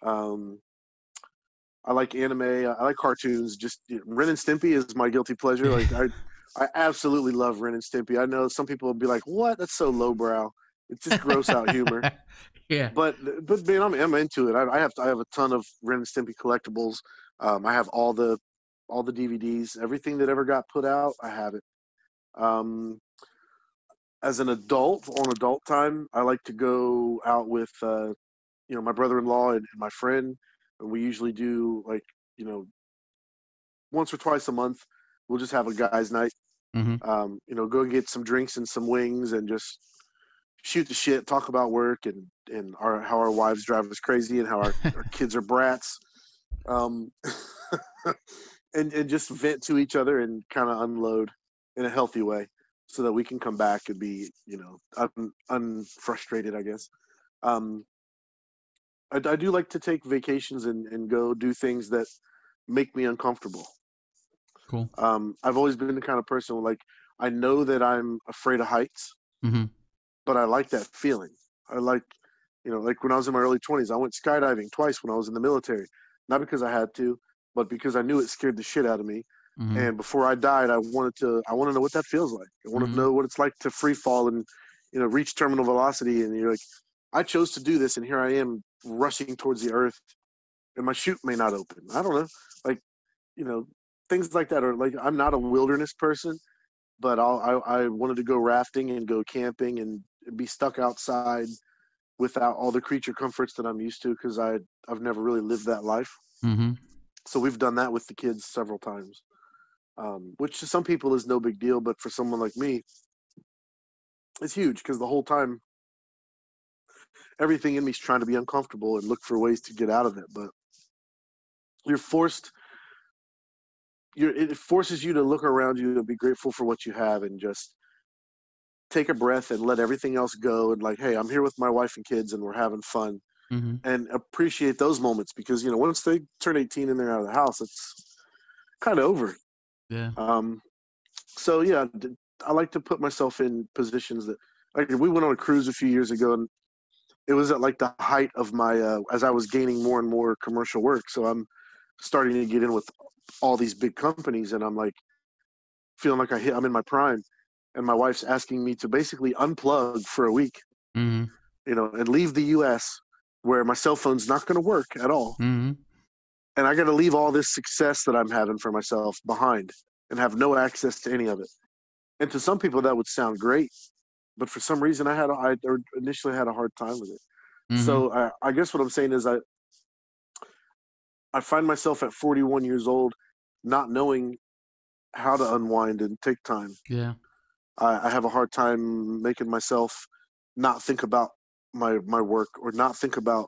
Um, I like anime. I like cartoons. Just you know, Ren and Stimpy is my guilty pleasure. Like I, I absolutely love Ren and Stimpy. I know some people will be like, "What? That's so lowbrow." It's just gross out humor. Yeah. But but man, I'm I'm into it. I, I have I have a ton of Ren and Stimpy collectibles. Um, I have all the all the D V Ds, everything that ever got put out. I have it. Um, as an adult on adult time, I like to go out with uh, you know, my brother-in-law and, and my friend. And we usually do, like, you know, once or twice a month, we'll just have a guy's night. Mm-hmm. Um, you know, go get some drinks and some wings and just shoot the shit, talk about work and, and our, how our wives drive us crazy and how our, our kids are brats. Um, and, and just vent to each other and kind of unload in a healthy way so that we can come back and be, you know, un, unfrustrated, I guess. Um, I, I do like to take vacations and, and go do things that make me uncomfortable. Cool. Um, I've always been the kind of person who, like, I know that I'm afraid of heights, mm-hmm. but I like that feeling. I like, you know, like when I was in my early twenties, I went skydiving twice when I was in the military, not because I had to, but because I knew it scared the shit out of me. Mm-hmm. And before I died, I wanted to, I want to know what that feels like. I want to mm-hmm. know what it's like to free fall and, you know, reach terminal velocity. And you're like, I chose to do this, and here I am rushing towards the earth, and my chute may not open. I don't know, like, you know, things like that. Or like, I'm not a wilderness person, but I'll, I I wanted to go rafting and go camping and be stuck outside without all the creature comforts that I'm used to because I I've never really lived that life. Mm-hmm. So we've done that with the kids several times, um, which to some people is no big deal, but for someone like me, it's huge because the whole time, everything in me is trying to be uncomfortable and look for ways to get out of it. But you're forced, you're, it forces you to look around you and be grateful for what you have and just take a breath and let everything else go. And like, hey, I'm here with my wife and kids and we're having fun mm-hmm. and appreciate those moments because, you know, once they turn eighteen and they're out of the house, it's kind of over. Yeah. Um. So, yeah, I like to put myself in positions that, like, we went on a cruise a few years ago and it was at like the height of my, uh, as I was gaining more and more commercial work. So I'm starting to get in with all these big companies and I'm like, feeling like I hit, I'm in my prime. And my wife's asking me to basically unplug for a week, mm-hmm. you know, and leave the U S where my cell phone's not going to work at all. Mm-hmm. And I got to leave all this success that I'm having for myself behind and have no access to any of it. And to some people that would sound great. But for some reason, I had I initially had a hard time with it. Mm-hmm. So I, I guess what I'm saying is I I find myself at forty-one years old not knowing how to unwind and take time. Yeah, I, I have a hard time making myself not think about my my work or not think about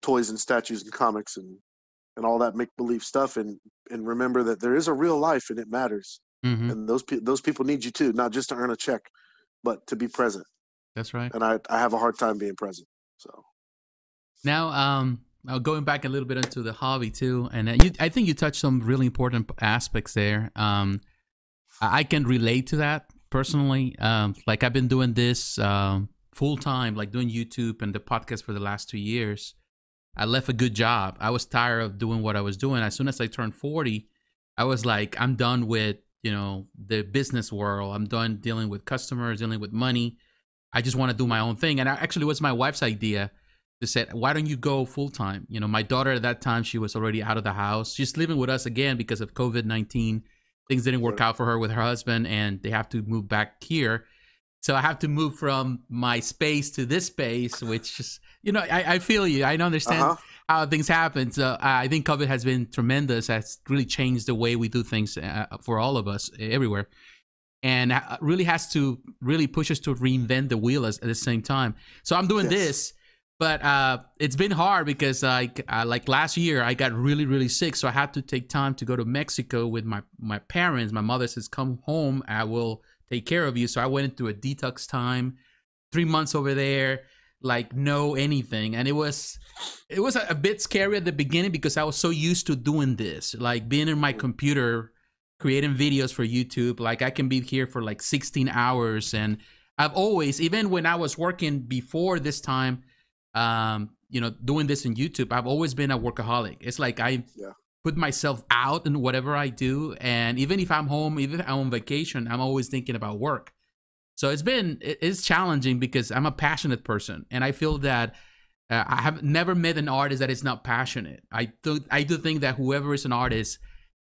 toys and statues and comics and, and all that make-believe stuff and and remember that there is a real life and it matters. Mm-hmm. And those pe- those people need you too, not just to earn a check, but to be present. That's right. And I, I have a hard time being present. So now, um, now going back a little bit into the hobby too. And you, I think you touched some really important aspects there. Um, I can relate to that personally. Um, like I've been doing this, um, full time, like doing YouTube and the podcast for the last two years. I left a good job. I was tired of doing what I was doing. As soon as I turned forty, I was like, I'm done with, you know, the business world. I'm done dealing with customers, dealing with money. I just want to do my own thing. And I, actually it was my wife's idea to say, why don't you go full time? You know, my daughter at that time, she was already out of the house. She's living with us again because of COVID nineteen. Things didn't work out for her with her husband and they have to move back here. So I have to move from my space to this space, which is, you know, I, I feel you. I understand uh-huh. how things happen. So I think COVID has been tremendous. That's really changed the way we do things uh, for all of us everywhere. And really has to really push us to reinvent the wheel as, at the same time. So I'm doing yes. this, but uh, it's been hard because like uh, like last year I got really, really sick. So I had to take time to go to Mexico with my, my parents. My mother says, come home. I will take care of you. So I went into a detox time, three months over there. like know anything. And it was it was a bit scary at the beginning because I was so used to doing this, like being in my computer, creating videos for YouTube. Like I can be here for like sixteen hours. And I've always, even when I was working before this time, um, you know, doing this in YouTube, I've always been a workaholic. It's like I yeah. put myself out in whatever I do. And even if I'm home, even if I'm on vacation, I'm always thinking about work. So it's been, it's challenging because I'm a passionate person. And I feel that uh, I have never met an artist that is not passionate. I do, I do think that whoever is an artist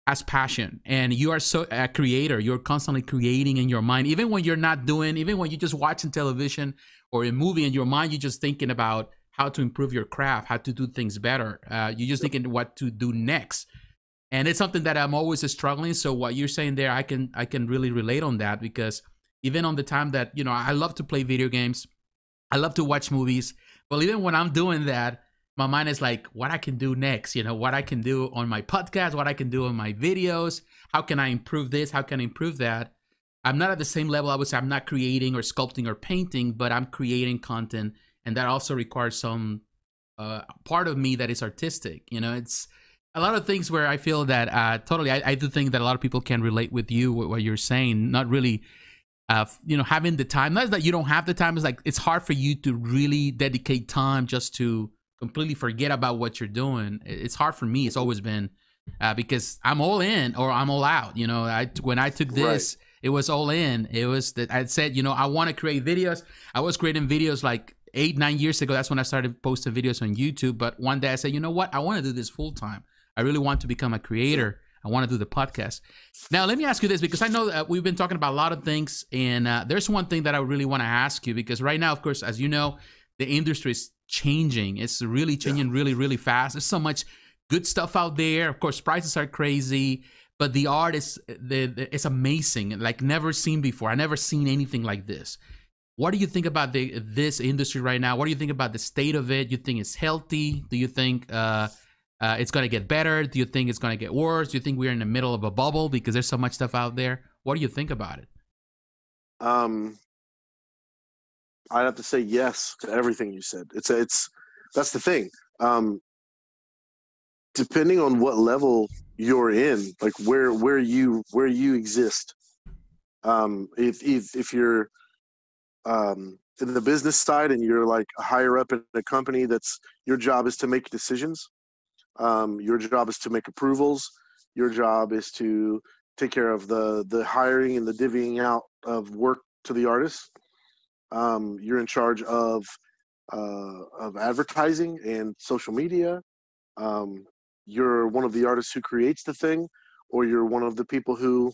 has passion, and you are so a creator. You're constantly creating in your mind, even when you're not doing, even when you're just watching television or a movie in your mind, you're just thinking about how to improve your craft, how to do things better. Uh, you're just thinking what to do next. And it's something that I'm always struggling. So what you're saying there, I can, I can really relate on that, because even on the time that, you know, I love to play video games, I love to watch movies, but even when I'm doing that, my mind is like, what I can do next, you know, what I can do on my podcast, what I can do on my videos, how can I improve this, how can I improve that? I'm not at the same level, I would say. I'm not creating or sculpting or painting, but I'm creating content, and that also requires some uh, part of me that is artistic. You know, it's a lot of things where I feel that uh, totally, I, I do think that a lot of people can relate with you, with what you're saying, not really Uh, you know, having the time. Not that you don't have the time, it's like it's hard for you to really dedicate time just to completely forget about what you're doing. It's hard for me. It's always been uh, because I'm all in or I'm all out. You know, I when I took this, right. it was all in. It was that I said, you know, I want to create videos. I was creating videos like eight, nine years ago. That's when I started posting videos on YouTube. But one day I said, you know what? I want to do this full time. I really want to become a creator. I want to do the podcast. Now, let me ask you this, because I know that we've been talking about a lot of things, and uh, there's one thing that I really want to ask you, because right now, of course, as you know, the industry is changing. It's really changing yeah. really, really fast. There's so much good stuff out there. Of course, prices are crazy, but the art is the, the, it's amazing, like never seen before. I never seen anything like this. What do you think about the, this industry right now? What do you think about the state of it? You think it's healthy? Do you think... Uh, Uh, it's going to get better? Do you think it's going to get worse? Do you think we're in the middle of a bubble because there's so much stuff out there? What do you think about it? Um, I'd have to say yes to everything you said. It's a, it's that's the thing. Um, depending on what level you're in, like where where you where you exist. Um, if if if you're um, in the business side and you're like higher up in a company, that's your job is to make decisions. Um, your job is to make approvals. Your job is to take care of the, the hiring and the divvying out of work to the artists. Um, you're in charge of, uh, of advertising and social media. Um, you're one of the artists who creates the thing, or you're one of the people who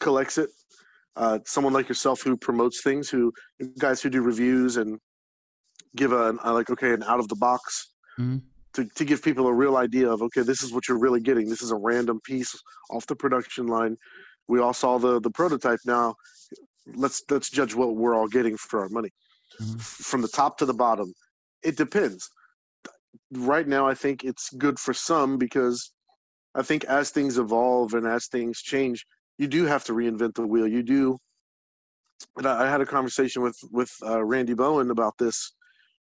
collects it. Uh, someone like yourself who promotes things, who guys who do reviews and give a, like, okay, an out of the box. Mm-hmm. To, to give people a real idea of, okay, this is what you're really getting. This is a random piece off the production line. We all saw the the prototype. Now let's let's judge what we're all getting for our money. Mm-hmm. From the top to the bottom, it depends. Right now, I think it's good for some, because I think as things evolve and as things change, you do have to reinvent the wheel. You do. And I, I had a conversation with, with uh, Randy Bowen about this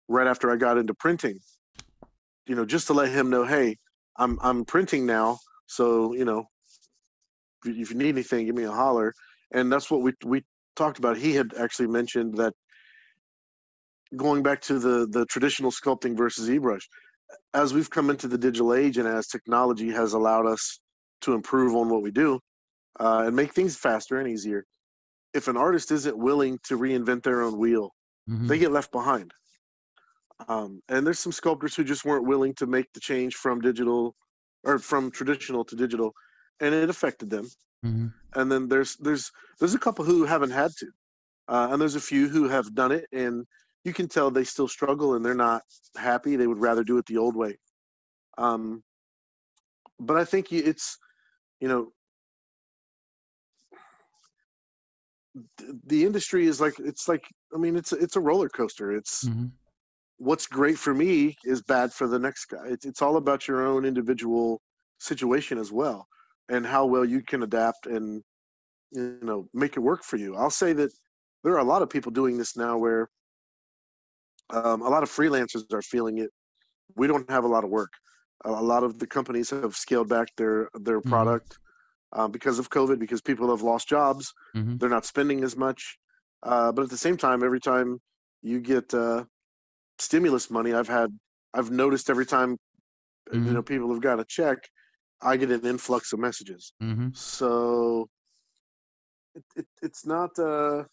right after I got into printing. You know, just to let him know, hey, I'm I'm printing now. So, you know, if you need anything, give me a holler. And that's what we we talked about. He had actually mentioned that, going back to the the traditional sculpting versus e-brush, as we've come into the digital age and as technology has allowed us to improve on what we do uh, and make things faster and easier, if an artist isn't willing to reinvent their own wheel, mm-hmm. they get left behind. Um, and there's some sculptors who just weren't willing to make the change from digital or from traditional to digital, and it affected them. Mm-hmm. And then there's, there's, there's a couple who haven't had to, uh, and there's a few who have done it, and you can tell they still struggle and they're not happy. They would rather do it the old way. Um, but I think it's, you know, the industry is like, it's like, I mean, it's, it's a roller coaster. It's, mm-hmm. what's great for me is bad for the next guy. It's, it's all about your own individual situation as well, and how well you can adapt and, you know, make it work for you. I'll say that there are a lot of people doing this now where Um, a lot of freelancers are feeling it. We don't have a lot of work. A lot of the companies have scaled back their, their mm-hmm. product um, because of COVID, because people have lost jobs. Mm-hmm. They're not spending as much. Uh, but at the same time, every time you get uh, stimulus money, I've had, I've noticed every time, mm-hmm. you know, people have got a check, I get an influx of messages. Mm-hmm. So it, it, it's not uh,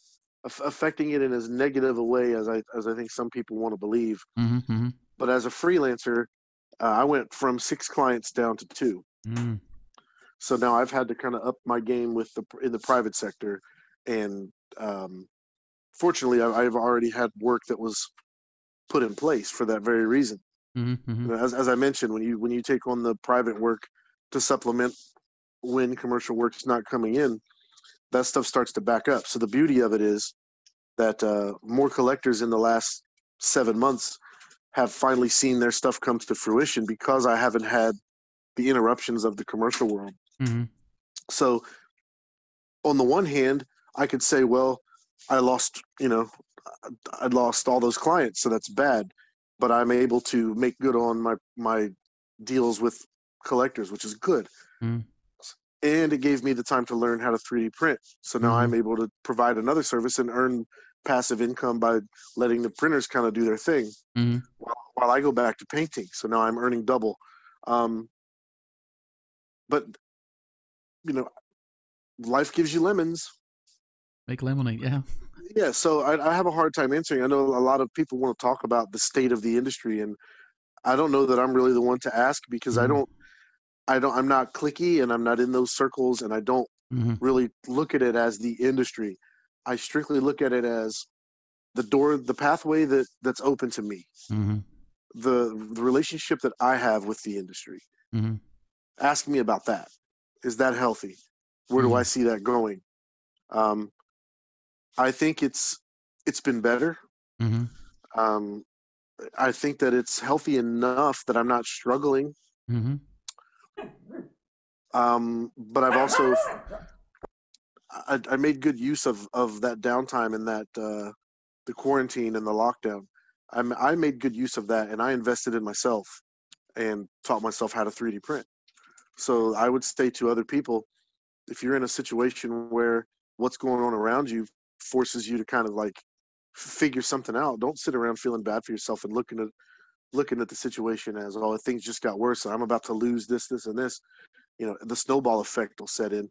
affecting it in as negative a way as I, as I think some people want to believe. Mm-hmm. But as a freelancer, Uh, I went from six clients down to two. Mm. So now I've had to kind of up my game with the in the private sector. And um, fortunately, I, I've already had work that was put in place for that very reason. Mm-hmm. As, as I mentioned, when you when you take on the private work to supplement when commercial work's not coming in, that stuff starts to back up. So the beauty of it is that uh, more collectors in the last seven months have finally seen their stuff come to fruition because I haven't had the interruptions of the commercial world. Mm-hmm. So on the one hand, I could say, well, I lost, you know, I lost all those clients, so that's bad, but I'm able to make good on my, my deals with collectors, which is good. Mm-hmm. And it gave me the time to learn how to three D print. So now mm-hmm. I'm able to provide another service and earn passive income by letting the printers kind of do their thing mm-hmm. while, while I go back to painting. So now I'm earning double. Um, but, you know, life gives you lemons. Make lemonade, yeah. Yeah, so I, I have a hard time answering. I know a lot of people want to talk about the state of the industry, and I don't know that I'm really the one to ask because mm-hmm. I don't, I don't, I'm not cliquey and I'm not in those circles, and I don't mm-hmm. really look at it as the industry. I strictly look at it as the door, the pathway that that's open to me, mm-hmm. the, the relationship that I have with the industry. Mm-hmm. Ask me about that. Is that healthy? Where mm-hmm. do I see that going? Um, I think it's, it's been better. Mm-hmm. Um, I think that it's healthy enough that I'm not struggling. Mm-hmm. Um, but I've also, I, I made good use of, of that downtime and that uh, the quarantine and the lockdown. I'm, I made good use of that, and I invested in myself and taught myself how to three D print. So I would say to other people, if you're in a situation where what's going on around you forces you to kind of like figure something out, don't sit around feeling bad for yourself and looking at looking at the situation as, oh, things just got worse. I'm about to lose this, this, and this. You know, the snowball effect will set in.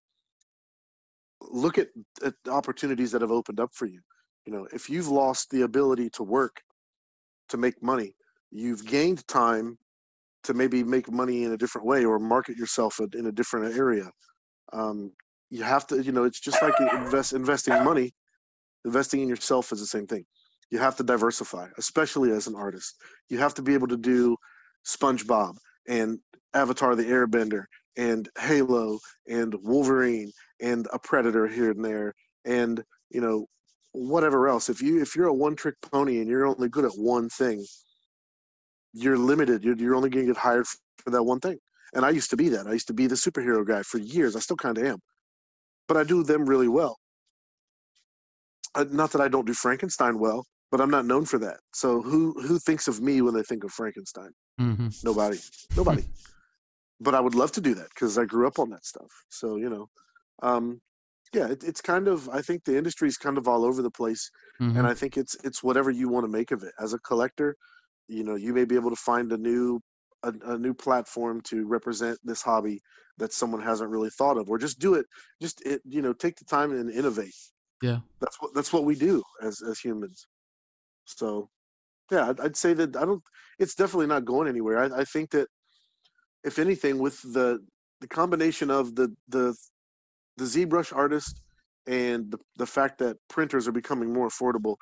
Look at, at the opportunities that have opened up for you. You know, if you've lost the ability to work, to make money, you've gained time to maybe make money in a different way or market yourself in a different area. Um, you have to, you know, it's just like invest, investing money, investing in yourself is the same thing. You have to diversify, especially as an artist. You have to be able to do SpongeBob and Avatar the Airbender and Halo and Wolverine and a Predator here and there and, you know, whatever else. If you, if you're a one-trick pony and you're only good at one thing, you're limited. You're, you're only going to get hired for that one thing. And I used to be that. I used to be the superhero guy for years. I still kind of am. But I do them really well. Uh, not that I don't do Frankenstein well, but I'm not known for that. So who, who thinks of me when they think of Frankenstein? Mm-hmm. Nobody. Nobody. But I would love to do that because I grew up on that stuff. So, you know, um, yeah, it, it's kind of, I think the industry is kind of all over the place. Mm-hmm. And I think it's, it's whatever you want to make of it. As a collector, you know, you may be able to find a new, a, a new platform to represent this hobby that someone hasn't really thought of, or just do it. Just, it, you know, take the time and innovate. Yeah, that's what that's what we do as as humans. So, yeah, I'd, I'd say that I don't. It's definitely not going anywhere. I, I think that if anything, with the the combination of the the the ZBrush artist and the the fact that printers are becoming more affordable,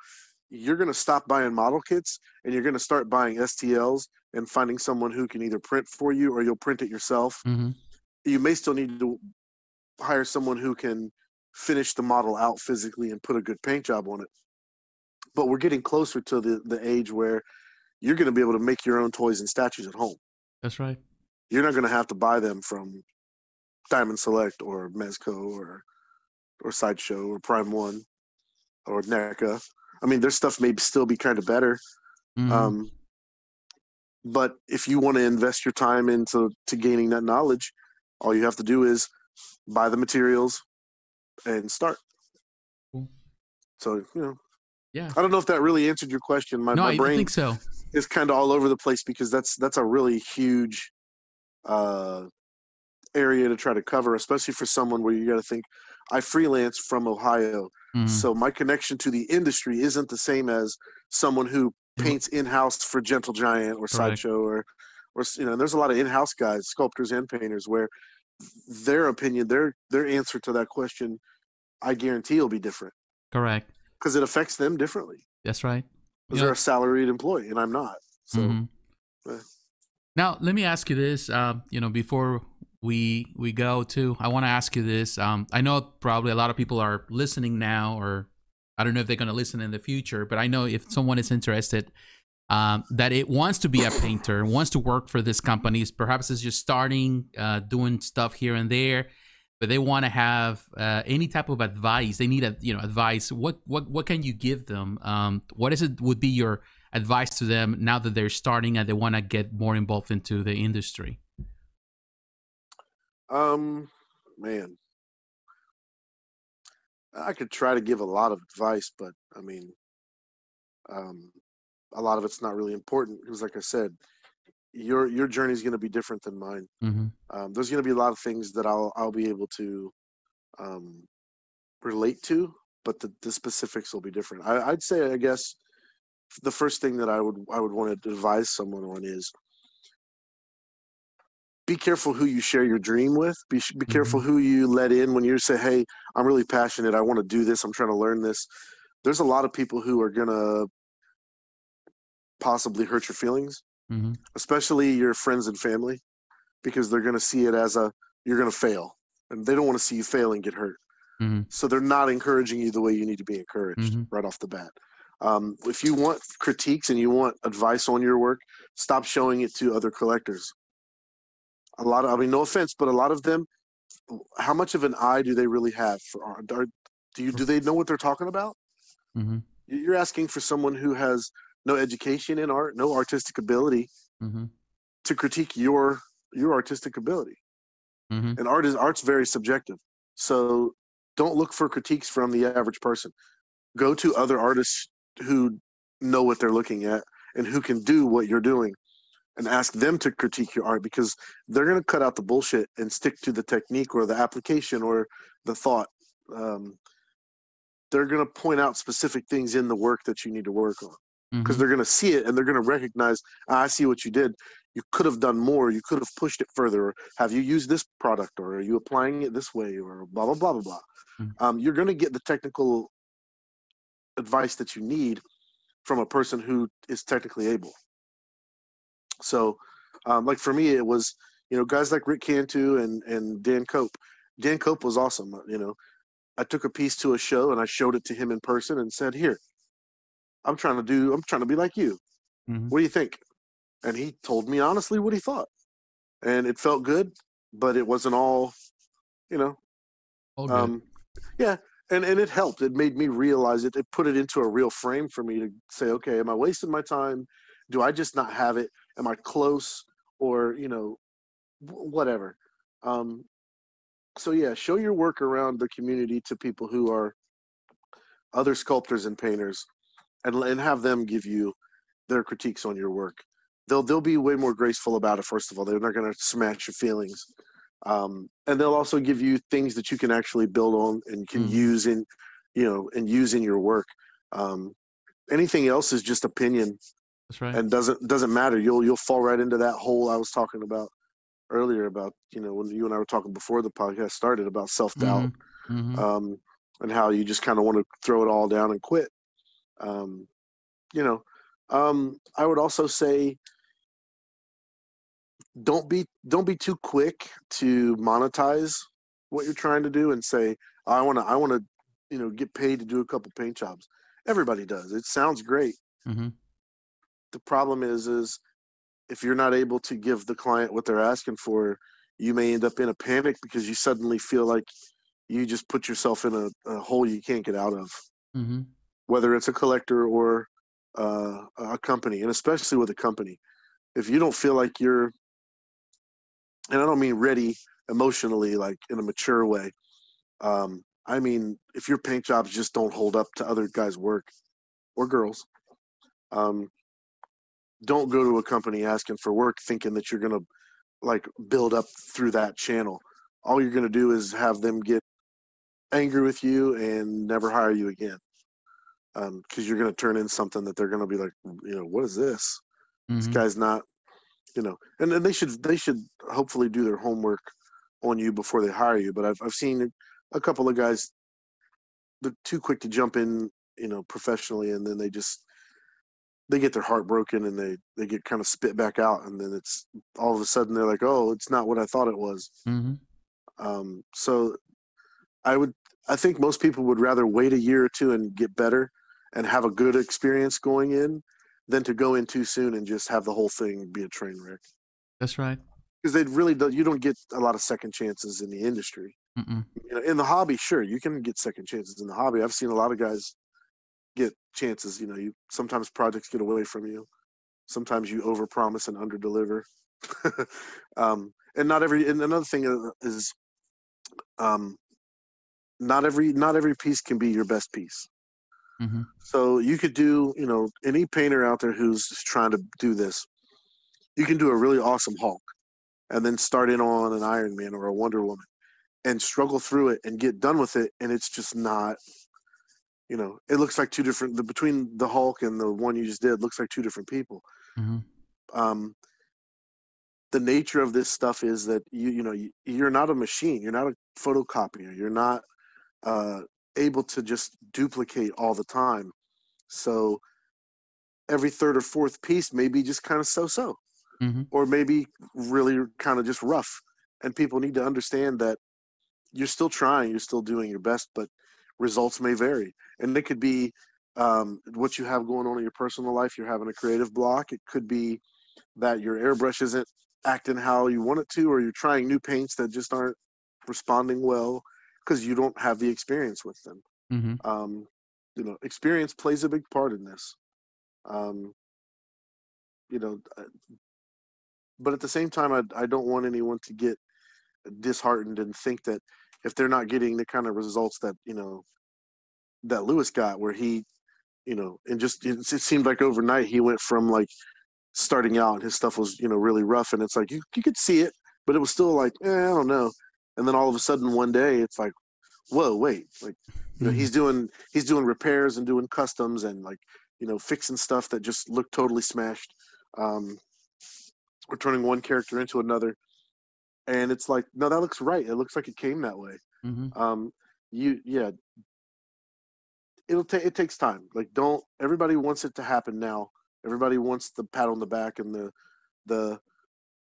you're going to stop buying model kits and you're going to start buying S T Ls and finding someone who can either print for you or you'll print it yourself. Mm-hmm. You may still need to hire someone who can finish the model out physically and put a good paint job on it. But we're getting closer to the, the age where you're going to be able to make your own toys and statues at home. That's right. You're not going to have to buy them from Diamond Select or Mezco or, or Sideshow or Prime One or NECA. I mean, their stuff may still be kind of better, Mm-hmm. Um, but if you want to invest your time into to gaining that knowledge, all you have to do is buy the materials and start. Cool. So, you know. Yeah. I don't know if that really answered your question. My, no, my brain I think so. is kind of all over the place because that's that's a really huge uh, area to try to cover, especially for someone where you got to think, I freelance from Ohio. Mm-hmm. So my connection to the industry isn't the same as someone who paints in-house for Gentle Giant or Sideshow or, or, you know, there's a lot of in-house guys, sculptors and painters, where their opinion, their their answer to that question, I guarantee will be different. Correct. Because it affects them differently. That's right. Because yep. they're a salaried employee, and I'm not. So mm-hmm. eh. Now, let me ask you this. Uh, you know, before we we go to, I want to ask you this. Um, I know probably a lot of people are listening now, or I don't know if they're going to listen in the future, but I know if someone is interested um, that it wants to be a painter, wants to work for this company, perhaps it's just starting, uh, doing stuff here and there, but they want to have uh, any type of advice. They need a, you know, advice. What, what, what can you give them? Um, what is it would be your advice to them now that they're starting and they want to get more involved into the industry? Um, man, I could try to give a lot of advice, but I mean, um, a lot of it's not really important because, like I said, your your journey is going to be different than mine. Mm-hmm. Um, there's going to be a lot of things that I'll I'll be able to um, relate to, but the, the specifics will be different. I, I'd say, I guess, the first thing that I would I would want to advise someone on is be careful who you share your dream with. Be be mm-hmm. careful who you let in when you say, "Hey, I'm really passionate. I want to do this. I'm trying to learn this." There's a lot of people who are going to possibly hurt your feelings. Mm-hmm. Especially your friends and family, because they're going to see it as a, you're going to fail, and they don't want to see you fail and get hurt. Mm-hmm. So they're not encouraging you the way you need to be encouraged mm-hmm. right off the bat. Um, if you want critiques and you want advice on your work, stop showing it to other collectors. A lot of, I mean, no offense, but a lot of them, how much of an eye do they really have for art? Are, do you, do they know what they're talking about? Mm-hmm. You're asking for someone who has no education in art, no artistic ability mm-hmm. to critique your your artistic ability. Mm-hmm. And art is art's very subjective. So don't look for critiques from the average person. Go to other artists who know what they're looking at and who can do what you're doing and ask them to critique your art, because they're going to cut out the bullshit and stick to the technique or the application or the thought. Um, they're going to point out specific things in the work that you need to work on. Because mm-hmm. they're going to see it and they're going to recognize, ah, I see what you did. You could have done more. You could have pushed it further. Or have you used this product? Or are you applying it this way? Or blah, blah, blah, blah, blah. Mm-hmm. Um, you're going to get the technical advice that you need from a person who is technically able. So, um, like for me, it was, you know, guys like Rick Cantu and, and Dan Cope. Dan Cope was awesome. You know, I took a piece to a show and I showed it to him in person and said, here. I'm trying to do, I'm trying to be like you. Mm-hmm. What do you think? And he told me honestly what he thought. And it felt good, but it wasn't all, you know. All um, yeah. And, and it helped. It made me realize it. It put it into a real frame for me to say, okay, am I wasting my time? Do I just not have it? Am I close? Or, you know, whatever. Um, so, yeah, show your work around the community to people who are other sculptors and painters. And, and have them give you their critiques on your work. They'll they'll be way more graceful about it. First of all, they're not going to smash your feelings, um, and they'll also give you things that you can actually build on and can mm. use in, you know, and use in your work. Um, anything else is just opinion. That's right. And doesn't doesn't matter. You'll you'll fall right into that hole I was talking about earlier about, you know, when you and I were talking before the podcast started about self-doubt mm-hmm. Mm-hmm. Um, and how you just kind of want to throw it all down and quit. Um, you know, um, I would also say don't be, don't be too quick to monetize what you're trying to do and say, I want to, I want to, you know, get paid to do a couple paint jobs. Everybody does. It sounds great. Mm-hmm. The problem is, is if you're not able to give the client what they're asking for, you may end up in a panic because you suddenly feel like you just put yourself in a, a hole you can't get out of. Mm-hmm. Whether it's a collector or uh, a company, and especially with a company, if you don't feel like you're, and I don't mean ready emotionally, like in a mature way. Um, I mean, if your paint jobs just don't hold up to other guys' work or girls, um, don't go to a company asking for work thinking that you're going to like build up through that channel. All you're going to do is have them get angry with you and never hire you again. Um, cause you're going to turn in something that they're going to be like, you know, what is this? Mm-hmm. This guy's not, you know, and then they should, they should hopefully do their homework on you before they hire you. But I've, I've seen a couple of guys, they're too quick to jump in, you know, professionally. And then they just, they get their heart broken and they, they get kind of spit back out. And then it's all of a sudden they're like, oh, it's not what I thought it was. Mm-hmm. Um, so I would, I think most people would rather wait a year or two and get better and have a good experience going in than to go in too soon and just have the whole thing be a train wreck. That's right. Because they'd really, do, you don't get a lot of second chances in the industry. Mm-mm. You know, in the hobby, sure, you can get second chances in the hobby. I've seen a lot of guys get chances. You know, you sometimes projects get away from you. Sometimes you overpromise and underdeliver. um, and not every. And another thing is, um, not every not every piece can be your best piece. Mm-hmm. So you could do, you know, any painter out there who's trying to do this, you can do a really awesome Hulk and then start in on an Iron Man or a Wonder Woman and struggle through it and get done with it. And it's just not, you know, it looks like two different, the, between the Hulk and the one you just did looks like two different people. Mm-hmm. Um, the nature of this stuff is that, you you know, you, you're not a machine. You're not a photocopier. You're not, uh, able to just duplicate all the time. So every third or fourth piece may be just kind of so-so, mm-hmm. or maybe really kind of just rough. And people need to understand that you're still trying, you're still doing your best, but results may vary. And it could be um, what you have going on in your personal life. You're having a creative block. It could be that your airbrush isn't acting how you want it to, or you're trying new paints that just aren't responding well, because you don't have the experience with them. Mm-hmm. Um, you know, experience plays a big part in this. Um, you know, but at the same time, I, I don't want anyone to get disheartened and think that if they're not getting the kind of results that, you know, that Lewis got, where he, you know, and just, it, it seemed like overnight he went from like starting out and his stuff was, you know, really rough. And it's like, you, you could see it, but it was still like, eh, I don't know. And then all of a sudden one day it's like, whoa, wait, like, you know, he's doing, he's doing repairs and doing customs and like, you know, fixing stuff that just looked totally smashed. Um, we're turning one character into another. And it's like, no, that looks right. It looks like it came that way. Mm-hmm. Um, you, yeah, it'll take, it takes time. Like, don't, everybody wants it to happen now. Everybody wants the pat on the back and the, the,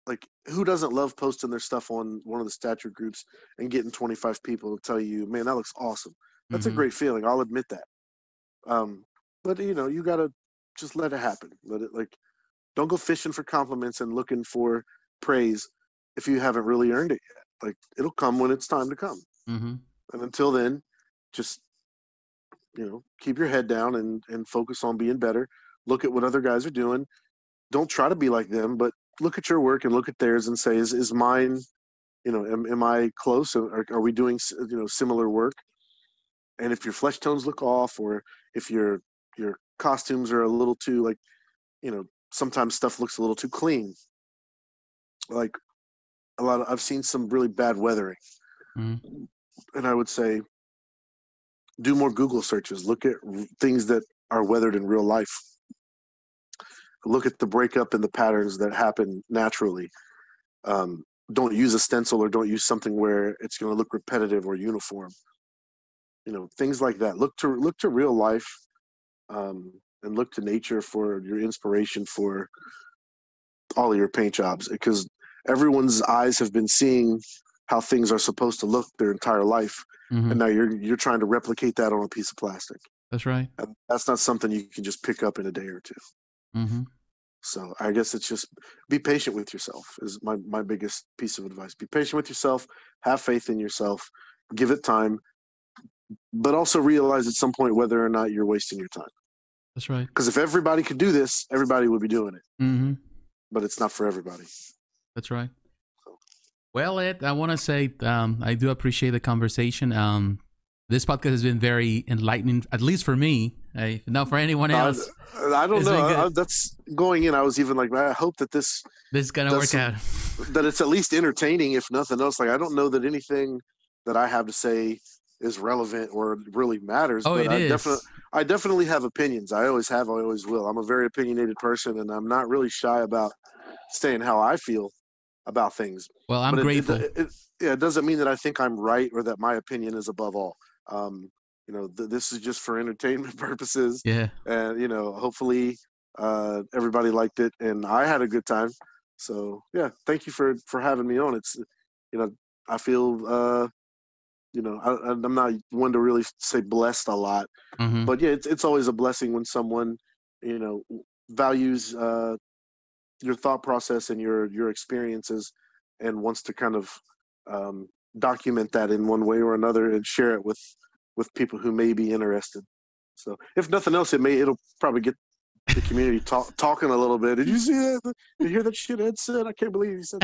like, who doesn't love posting their stuff on one of the stature groups and getting twenty-five people to tell you, man, that looks awesome. That's mm-hmm. a great feeling. I'll admit that. Um, but you know, you gotta just let it happen. Let it, like, don't go fishing for compliments and looking for praise if you haven't really earned it yet. Like, it'll come when it's time to come. Mm-hmm. And until then, just, you know, keep your head down and, and focus on being better. Look at what other guys are doing. Don't try to be like them, but look at your work and look at theirs and say, is, is mine, you know, am, am I close? Are, are we doing, you know, similar work? And if your flesh tones look off, or if your, your costumes are a little too, like, you know, sometimes stuff looks a little too clean. Like, a lot of, I've seen some really bad weathering. Mm-hmm. And I would say, do more Google searches. Look at things that are weathered in real life. Look at the breakup and the patterns that happen naturally. Um, don't use a stencil, or don't use something where it's going to look repetitive or uniform. You know, things like that. Look to look to real life, um, and look to nature for your inspiration for all of your paint jobs, because everyone's eyes have been seeing how things are supposed to look their entire life, mm-hmm. and now you're you're trying to replicate that on a piece of plastic. That's right. And that's not something you can just pick up in a day or two. Mm-hmm. So I guess it's just be patient with yourself is my, my biggest piece of advice. Be patient with yourself, have faith in yourself, give it time, but also realize at some point whether or not you're wasting your time. That's right. Because if everybody could do this, everybody would be doing it. Mm-hmm. But it's not for everybody. That's right. Well, Ed, I want to say um, I do appreciate the conversation. Um, this podcast has been very enlightening, at least for me. Hey, not for anyone else. I, I don't it's know. I, I, that's going in. I was even like, I hope that this this is gonna work some, out. That it's at least entertaining, if nothing else. Like, I don't know that anything that I have to say is relevant or really matters. Oh, but it I is. Defi- I definitely have opinions. I always have. I always will. I'm a very opinionated person, and I'm not really shy about saying how I feel about things. Well, I'm but grateful. It, it, it, yeah, it doesn't mean that I think I'm right or that my opinion is above all. Um, you know, th- this is just for entertainment purposes. Yeah. And, you know, hopefully uh, everybody liked it, and I had a good time. So, yeah, thank you for, for having me on. It's, you know, I feel, uh, you know, I, I'm not one to really say blessed a lot. Mm-hmm. But, yeah, it's, it's always a blessing when someone, you know, values uh, your thought process and your, your experiences and wants to kind of um, document that in one way or another and share it with with people who may be interested. So if nothing else, it may, it'll probably get the community talk, talking a little bit. Did you see that? Did you hear that shit Ed said? I can't believe he said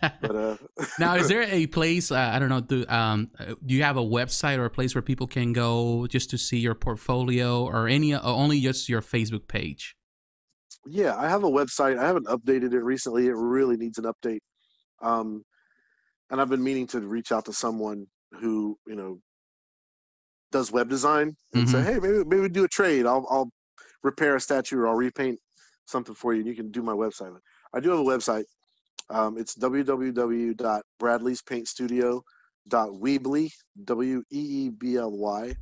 that. But, uh, now, is there a place, uh, I don't know, do, um, do you have a website or a place where people can go just to see your portfolio or any, or only just your Facebook page? Yeah, I have a website. I haven't updated it recently. It really needs an update. Um, and I've been meaning to reach out to someone who, you know, does web design and mm-hmm. say, hey, maybe maybe we do a trade. I'll I'll repair a statue or I'll repaint something for you, and you can do my website. I do have a website. Um, it's w w w dot bradleys paint studio dot weebly w e e b l y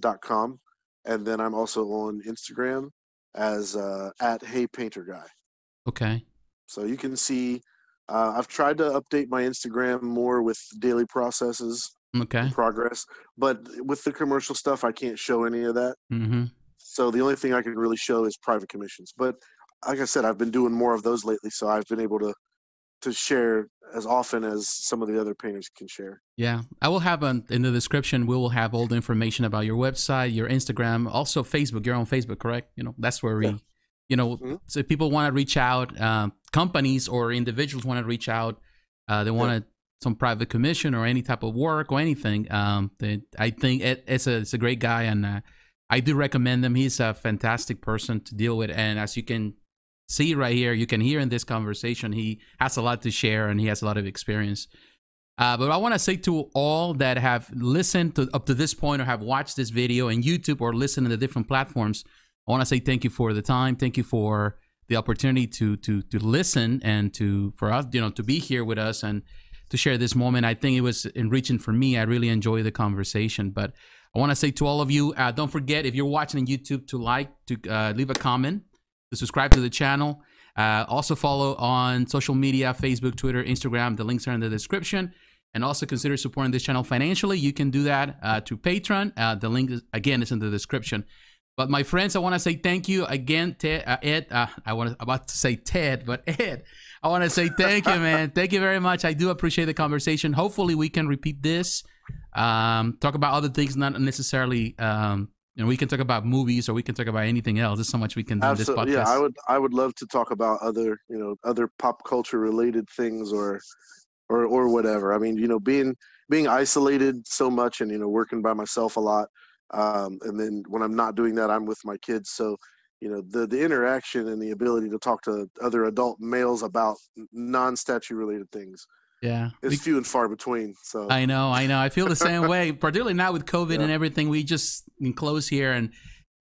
dot com, and then I'm also on Instagram as uh, at Hey Painter Guy. Okay. So you can see. Uh, I've tried to update my Instagram more with daily processes. Okay. Progress, but with the commercial stuff, I can't show any of that. Mm-hmm. So the only thing I can really show is private commissions. But like I said, I've been doing more of those lately, so I've been able to to share as often as some of the other painters can share. Yeah, I will have an, in the description. We will have all the information about your website, your Instagram, also Facebook. You're on Facebook, correct? You know, that's where we, yeah. you know, mm-hmm. so if people want to reach out, um, companies or individuals want to reach out. Uh, they want to. Yeah. Some private commission or any type of work or anything. Um, that I think Ed, it's a it's a great guy, and uh, I do recommend him. He's a fantastic person to deal with, and as you can see right here, you can hear in this conversation, he has a lot to share and he has a lot of experience. Uh, but I want to say to all that have listened to, up to this point or have watched this video on YouTube or listened to the different platforms, I want to say thank you for the time. Thank you for the opportunity to to to listen and to for us, you know, to be here with us and to share this moment. I think it was enriching for me. I really enjoyed the conversation, but I want to say to all of you, uh, don't forget, if you're watching on YouTube, to like, to uh, leave a comment, to subscribe to the channel. Uh, also follow on social media, Facebook, Twitter, Instagram. The links are in the description. And also consider supporting this channel financially. You can do that uh, to Patreon. Uh, the link, is, again, is in the description. But my friends, I want to say thank you again, Ted, uh, Ed. Uh, I was about to say Ted, but Ed, I want to say thank you, man. Thank you very much. I do appreciate the conversation. Hopefully we can repeat this, um, talk about other things, not necessarily, um, you know, we can talk about movies or we can talk about anything else. There's so much we can do Absolutely. in this podcast. Yeah, I would, I would love to talk about other, you know, other pop culture related things or, or, or whatever. I mean, you know, being, being isolated so much and, you know, working by myself a lot. Um, and then when I'm not doing that, I'm with my kids. So, you know, the, the interaction and the ability to talk to other adult males about non-statue related things. Yeah. It's few and far between. So I know, I know. I feel the same way, particularly now with COVID yeah. and everything. We just enclose here and,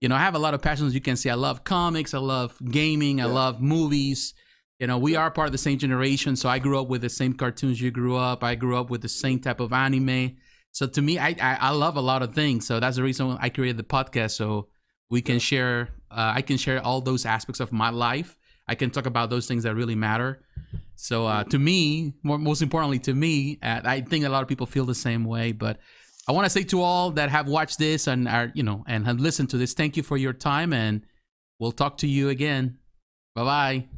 you know, I have a lot of passions. You can see, I love comics. I love gaming. I yeah. love movies. You know, we are part of the same generation. So I grew up with the same cartoons you grew up. I grew up with the same type of anime. So to me, I, I I love a lot of things. So that's the reason I created the podcast. So we can share, uh, I can share all those aspects of my life. I can talk about those things that really matter. So uh, to me, more, most importantly to me, uh, I think a lot of people feel the same way. But I want to say to all that have watched this and are, you know, and have listened to this, thank you for your time, and we'll talk to you again. Bye-bye.